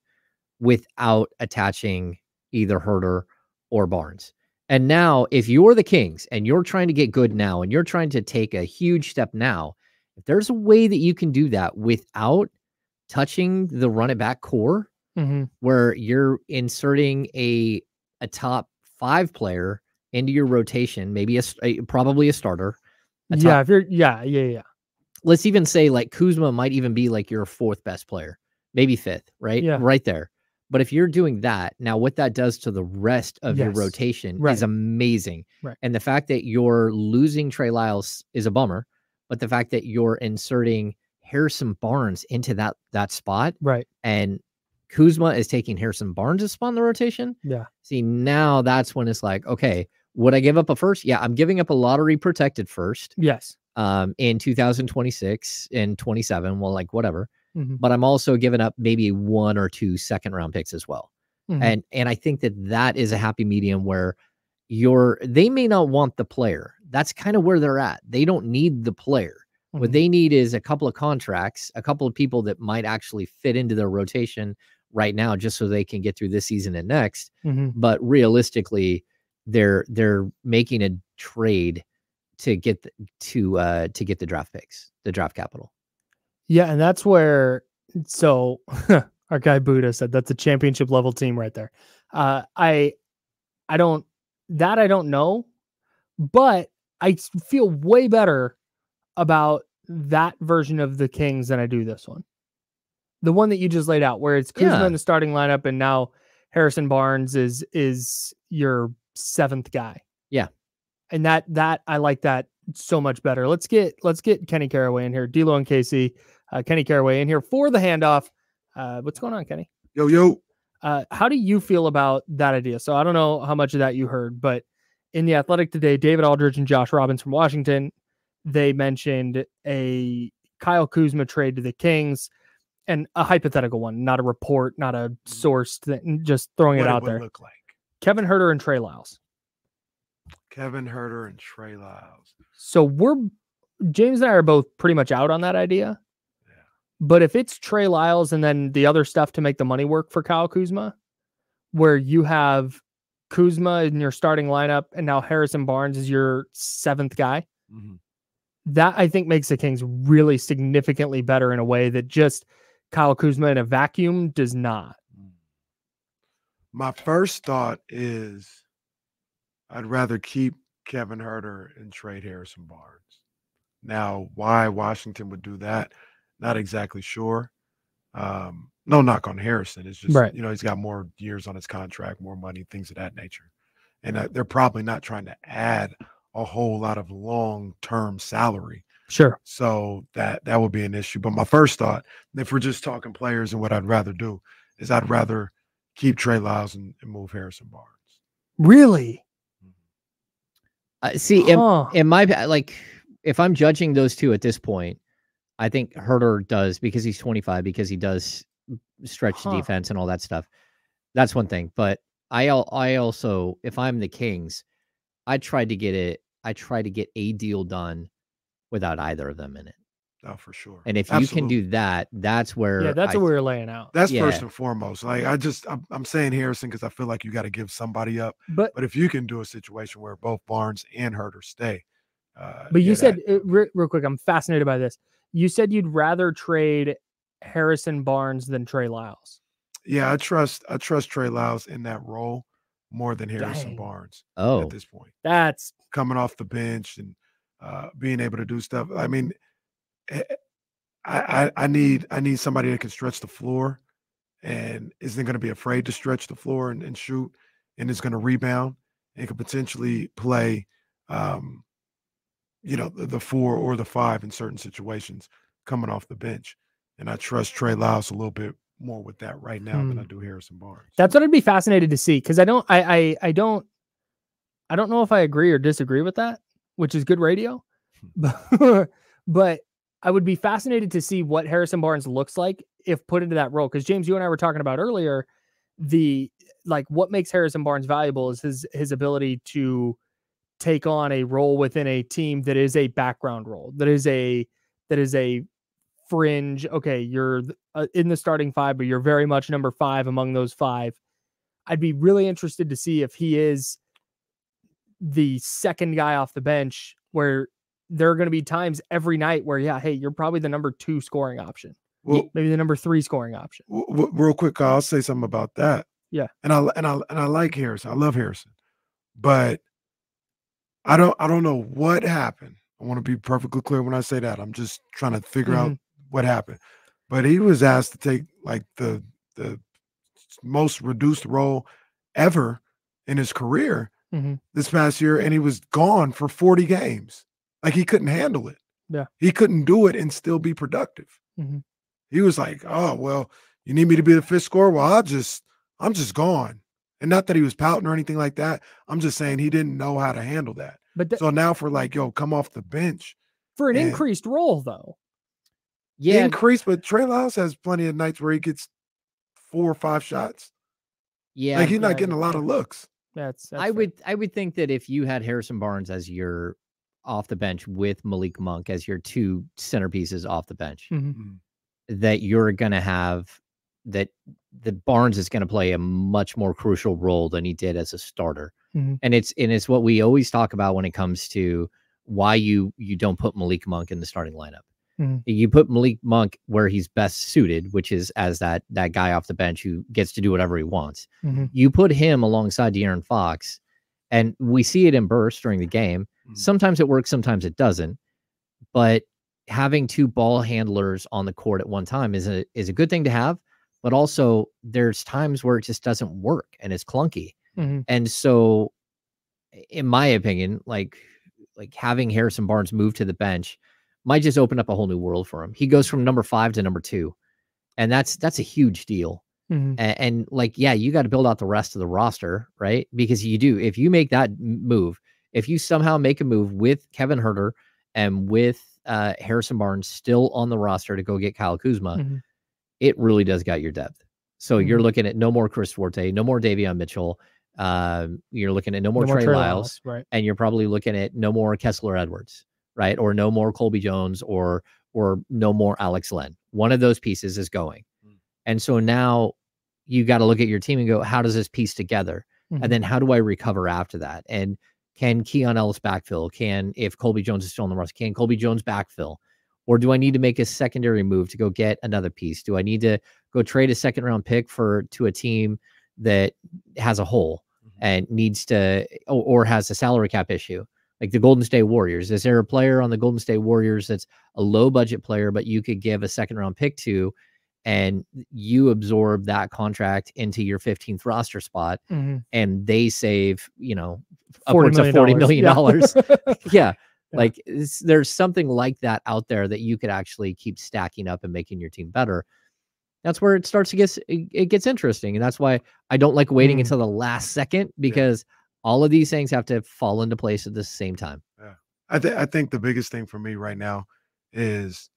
without attaching either Huerter or Barnes. And now if you're the Kings and you're trying to get good now, and you're trying to take a huge step now, if there's a way that you can do that without touching the run it back core, where you're inserting a top five player into your rotation, maybe probably a starter. Yeah. Let's even say like Kuzma might even be like your fourth best player, maybe fifth, right? Yeah. Right there. But if you're doing that, now what that does to the rest of your rotation is amazing. Right. And the fact that you're losing Trey Lyles is a bummer, but the fact that you're inserting Harrison Barnes into that spot, right? And Kuzma is taking Harrison Barnes' spot in the rotation. Yeah. See, now that's when it's like, okay, would I give up a first? Yeah, I'm giving up a lottery protected first. Yes. In 2026 and 27, well, like whatever. But I'm also giving up maybe 1 or 2 second-round picks as well. And I think that that is a happy medium where they may not want the player. That's kind of where they're at. They don't need the player. What they need is a couple of contracts, a couple of people that might actually fit into their rotation right now, just so they can get through this season and next. But realistically, they're making a trade to get to get the draft picks, the draft capital. Yeah, and that's where, so our guy Buddha said that's a championship level team right there. I don't know, but I feel way better about that version of the Kings than I do this one. The one that you just laid out, where it's Kuzma in the starting lineup, and now Harrison Barnes is your 7th guy. Yeah, and that I like that so much better. Let's get Kenny Caraway in here, D'Lo and Casey. Kenny Caraway in here for the handoff. What's going on, Kenny? Yo, yo. How do you feel about that idea? So I don't know how much of that you heard, but in The Athletic today, David Aldridge and Josh Robbins from Washington, they mentioned a Kyle Kuzma trade to the Kings, and a hypothetical one, not a report, not a sourced thing, just throwing it out there. Look like Kevin Huerter and Trey Lyles. Kevin Huerter and Trey Lyles. So James and I are both pretty much out on that idea. Yeah. But if it's Trey Lyles and then the other stuff to make the money work for Kyle Kuzma, where you have Kuzma in your starting lineup and now Harrison Barnes is your 7th guy, that I think makes the Kings really significantly better in a way that just Kyle Kuzma in a vacuum does not. My first thought is I'd rather keep Kevin Huerter and trade Harrison Barnes. Now, why Washington would do that, not exactly sure. No knock on Harrison. It's just, you know, he's got more years on his contract, more money, things of that nature. And they're probably not trying to add a whole lot of long-term salary. Sure. So that would be an issue. But my first thought, if we're just talking players and what I'd rather do, is I'd rather keep Trey Lyles and move Harrison Barnes. Really? See, in my, like, if I'm judging those two at this point, I think Huerter does, because he's 25, because he does stretch the defense and all that stuff. That's one thing. But I also, if I'm the Kings, I try to get a deal done without either of them in it. Oh, for sure. And if you can do that, that's where. Yeah, that's what we were laying out. That's first and foremost. Like I'm saying Harrison because I feel like you got to give somebody up. But if you can do a situation where both Barnes and Huerter stay. But you said real quick, I'm fascinated by this. You said you'd rather trade Harrison Barnes than Trey Lyles. Yeah, I trust Trey Lyles in that role more than Harrison Barnes. At this point, that's coming off the bench and being able to do stuff. I mean. I need somebody that can stretch the floor and isn't going to be afraid to stretch the floor and shoot, and is going to rebound and could potentially play, you know, the 4 or the 5 in certain situations coming off the bench. And I trust Trey Lyles a little bit more with that right now than I do Harrison Barnes. That's what I'd be fascinated to see, because I don't know if I agree or disagree with that, which is good radio, but I would be fascinated to see what Harrison Barnes looks like if put into that role. Because James, you and I were talking about earlier, the like what makes Harrison Barnes valuable is his ability to take on a role within a team that is a background role, that is a fringe. Okay, you're in the starting five, but you're very much number five among those five. I'd be really interested to see if he is the second guy off the bench, where there are going to be times every night where, yeah, hey, you're probably the number two scoring option. Well, maybe the number three scoring option. Real quick, I'll say something about that. Yeah. And I like Harrison. I love Harrison. But I don't know what happened. I want to be perfectly clear when I say that. I'm just trying to figure out what happened. But he was asked to take like the most reduced role ever in his career this past year, and he was gone for 40 games. Like, he couldn't handle it. Yeah. He couldn't do it and still be productive. He was like, oh, well, you need me to be the fifth scorer? Well, I'm just gone. And not that he was pouting or anything like that. I'm just saying he didn't know how to handle that. But so now for like, yo, come off the bench. For an increased role, though. Yeah. Increased, but Trey Lyles has plenty of nights where he gets 4 or 5 shots. Yeah. Like, he's not getting a lot of looks. That's I would think that if you had Harrison Barnes as your off the bench with Malik Monk as your two centerpieces off the bench, that you're going to have that Barnes is going to play a much more crucial role than he did as a starter. And it's what we always talk about when it comes to why you don't put Malik Monk in the starting lineup. You put Malik Monk where he's best suited, which is as that guy off the bench who gets to do whatever he wants. You put him alongside De'Aaron Fox, and we see it in bursts during the game. Sometimes it works, sometimes it doesn't. But having two ball handlers on the court at one time is a good thing to have, but also there's times where it just doesn't work and it's clunky. And so in my opinion, like having Harrison Barnes move to the bench might just open up a whole new world for him. He goes from number 5 to number 2. And that's a huge deal. And like, yeah, you got to build out the rest of the roster, right? Because you do, if you make that move, if you somehow make a move with Kevin Huerter and with Harrison Barnes still on the roster to go get Kyle Kuzma, it really does got your depth. So you're looking at no more Chris Duarte, no more Davion Mitchell. You're looking at no more Trey Lyles, right? And you're probably looking at no more Kessler Edwards, right? Or no more Colby Jones or no more Alex Len. One of those pieces is going. And so now you got to look at your team and go, how does this piece together? And then how do I recover after that? And can Keon Ellis backfill? If Colby Jones is still on the roster, can Colby Jones backfill? Or do I need to make a secondary move to go get another piece? Do I need to go trade a second-round pick to a team that has a hole and needs to, or has a salary cap issue, like the Golden State Warriors? Is there a player on the Golden State Warriors that's a low-budget player, but you could give a second-round pick to, and you absorb that contract into your 15th roster spot, and they save, upwards of $40 million. Yeah. Like, there's something like that out there that you could actually keep stacking up and making your team better. That's where it starts to get interesting. And that's why I don't like waiting until the last second, because all of these things have to fall into place at the same time. Yeah. I think the biggest thing for me right now is,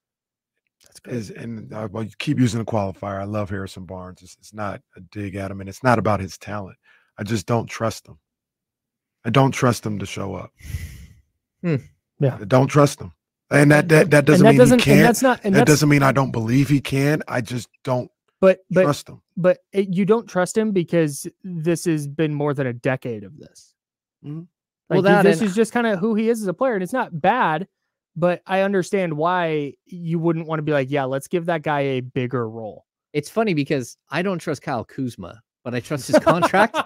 and you keep using the qualifier. I love Harrison Barnes. It's not a dig at him, and it's not about his talent. I just don't trust him. I don't trust him to show up. Yeah, I don't trust him, and that doesn't mean he can't. That doesn't mean I don't believe he can. I just don't. But trust him. But you don't trust him because this has been more than a decade of this. Like, well, this is just kind of who he is as a player, and it's not bad. But I understand why you wouldn't want to be like, yeah, let's give that guy a bigger role. It's funny because I don't trust Kyle Kuzma, but I trust his contract.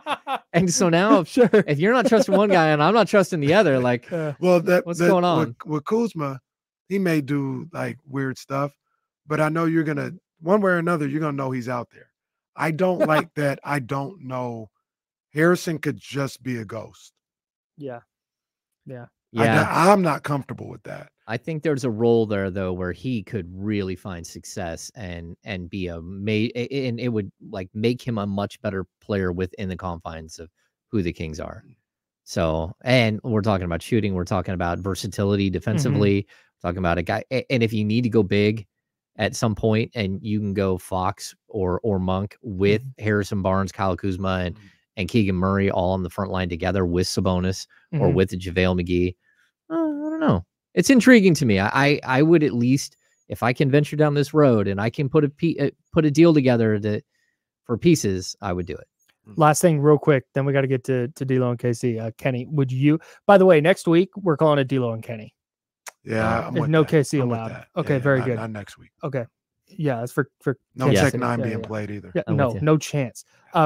And so now, if you're not trusting one guy and I'm not trusting the other, like, what's going on? With Kuzma, he may do like weird stuff, but I know you're going to, one way or another, you're going to know he's out there. I don't like that. I don't know. Harrison could just be a ghost. Yeah. Yeah. Yeah. I'm not comfortable with that. I think there's a role there, though, where he could really find success and be and it would like make him a much better player within the confines of who the Kings are. So, and we're talking about shooting, we're talking about versatility defensively, talking about a guy, and if you need to go big, at some point, and you can go Fox or Monk with Harrison Barnes, Kyle Kuzma, and Keegan Murray all on the front line together with Sabonis or with JaVale McGee. I don't know. It's intriguing to me. I would at least, if I can venture down this road and I can put a deal together that for pieces, I would do it. Last thing real quick, then we got to get to D'Lo and KC. Kenny, would you, by the way, next week we're calling it D'Lo and Kenny. Yeah. No KC allowed. Okay. Very good. Not next week. Okay. Yeah. It's for no Tech Nine being played either. Yeah, no chance.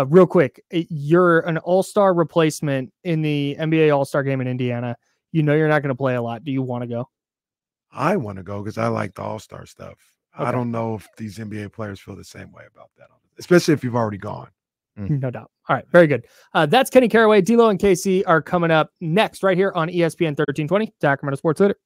Real quick. You're an all-star replacement in the NBA all-star game in Indiana. You know, you're not going to play a lot. Do you want to go? I want to go because I like the all-star stuff. Okay. I don't know if these NBA players feel the same way about that, especially if you've already gone. No doubt. All right. Very good. That's Kenny Caraway. D'Lo and KC are coming up next right here on ESPN 1320, Sacramento Sports Leader.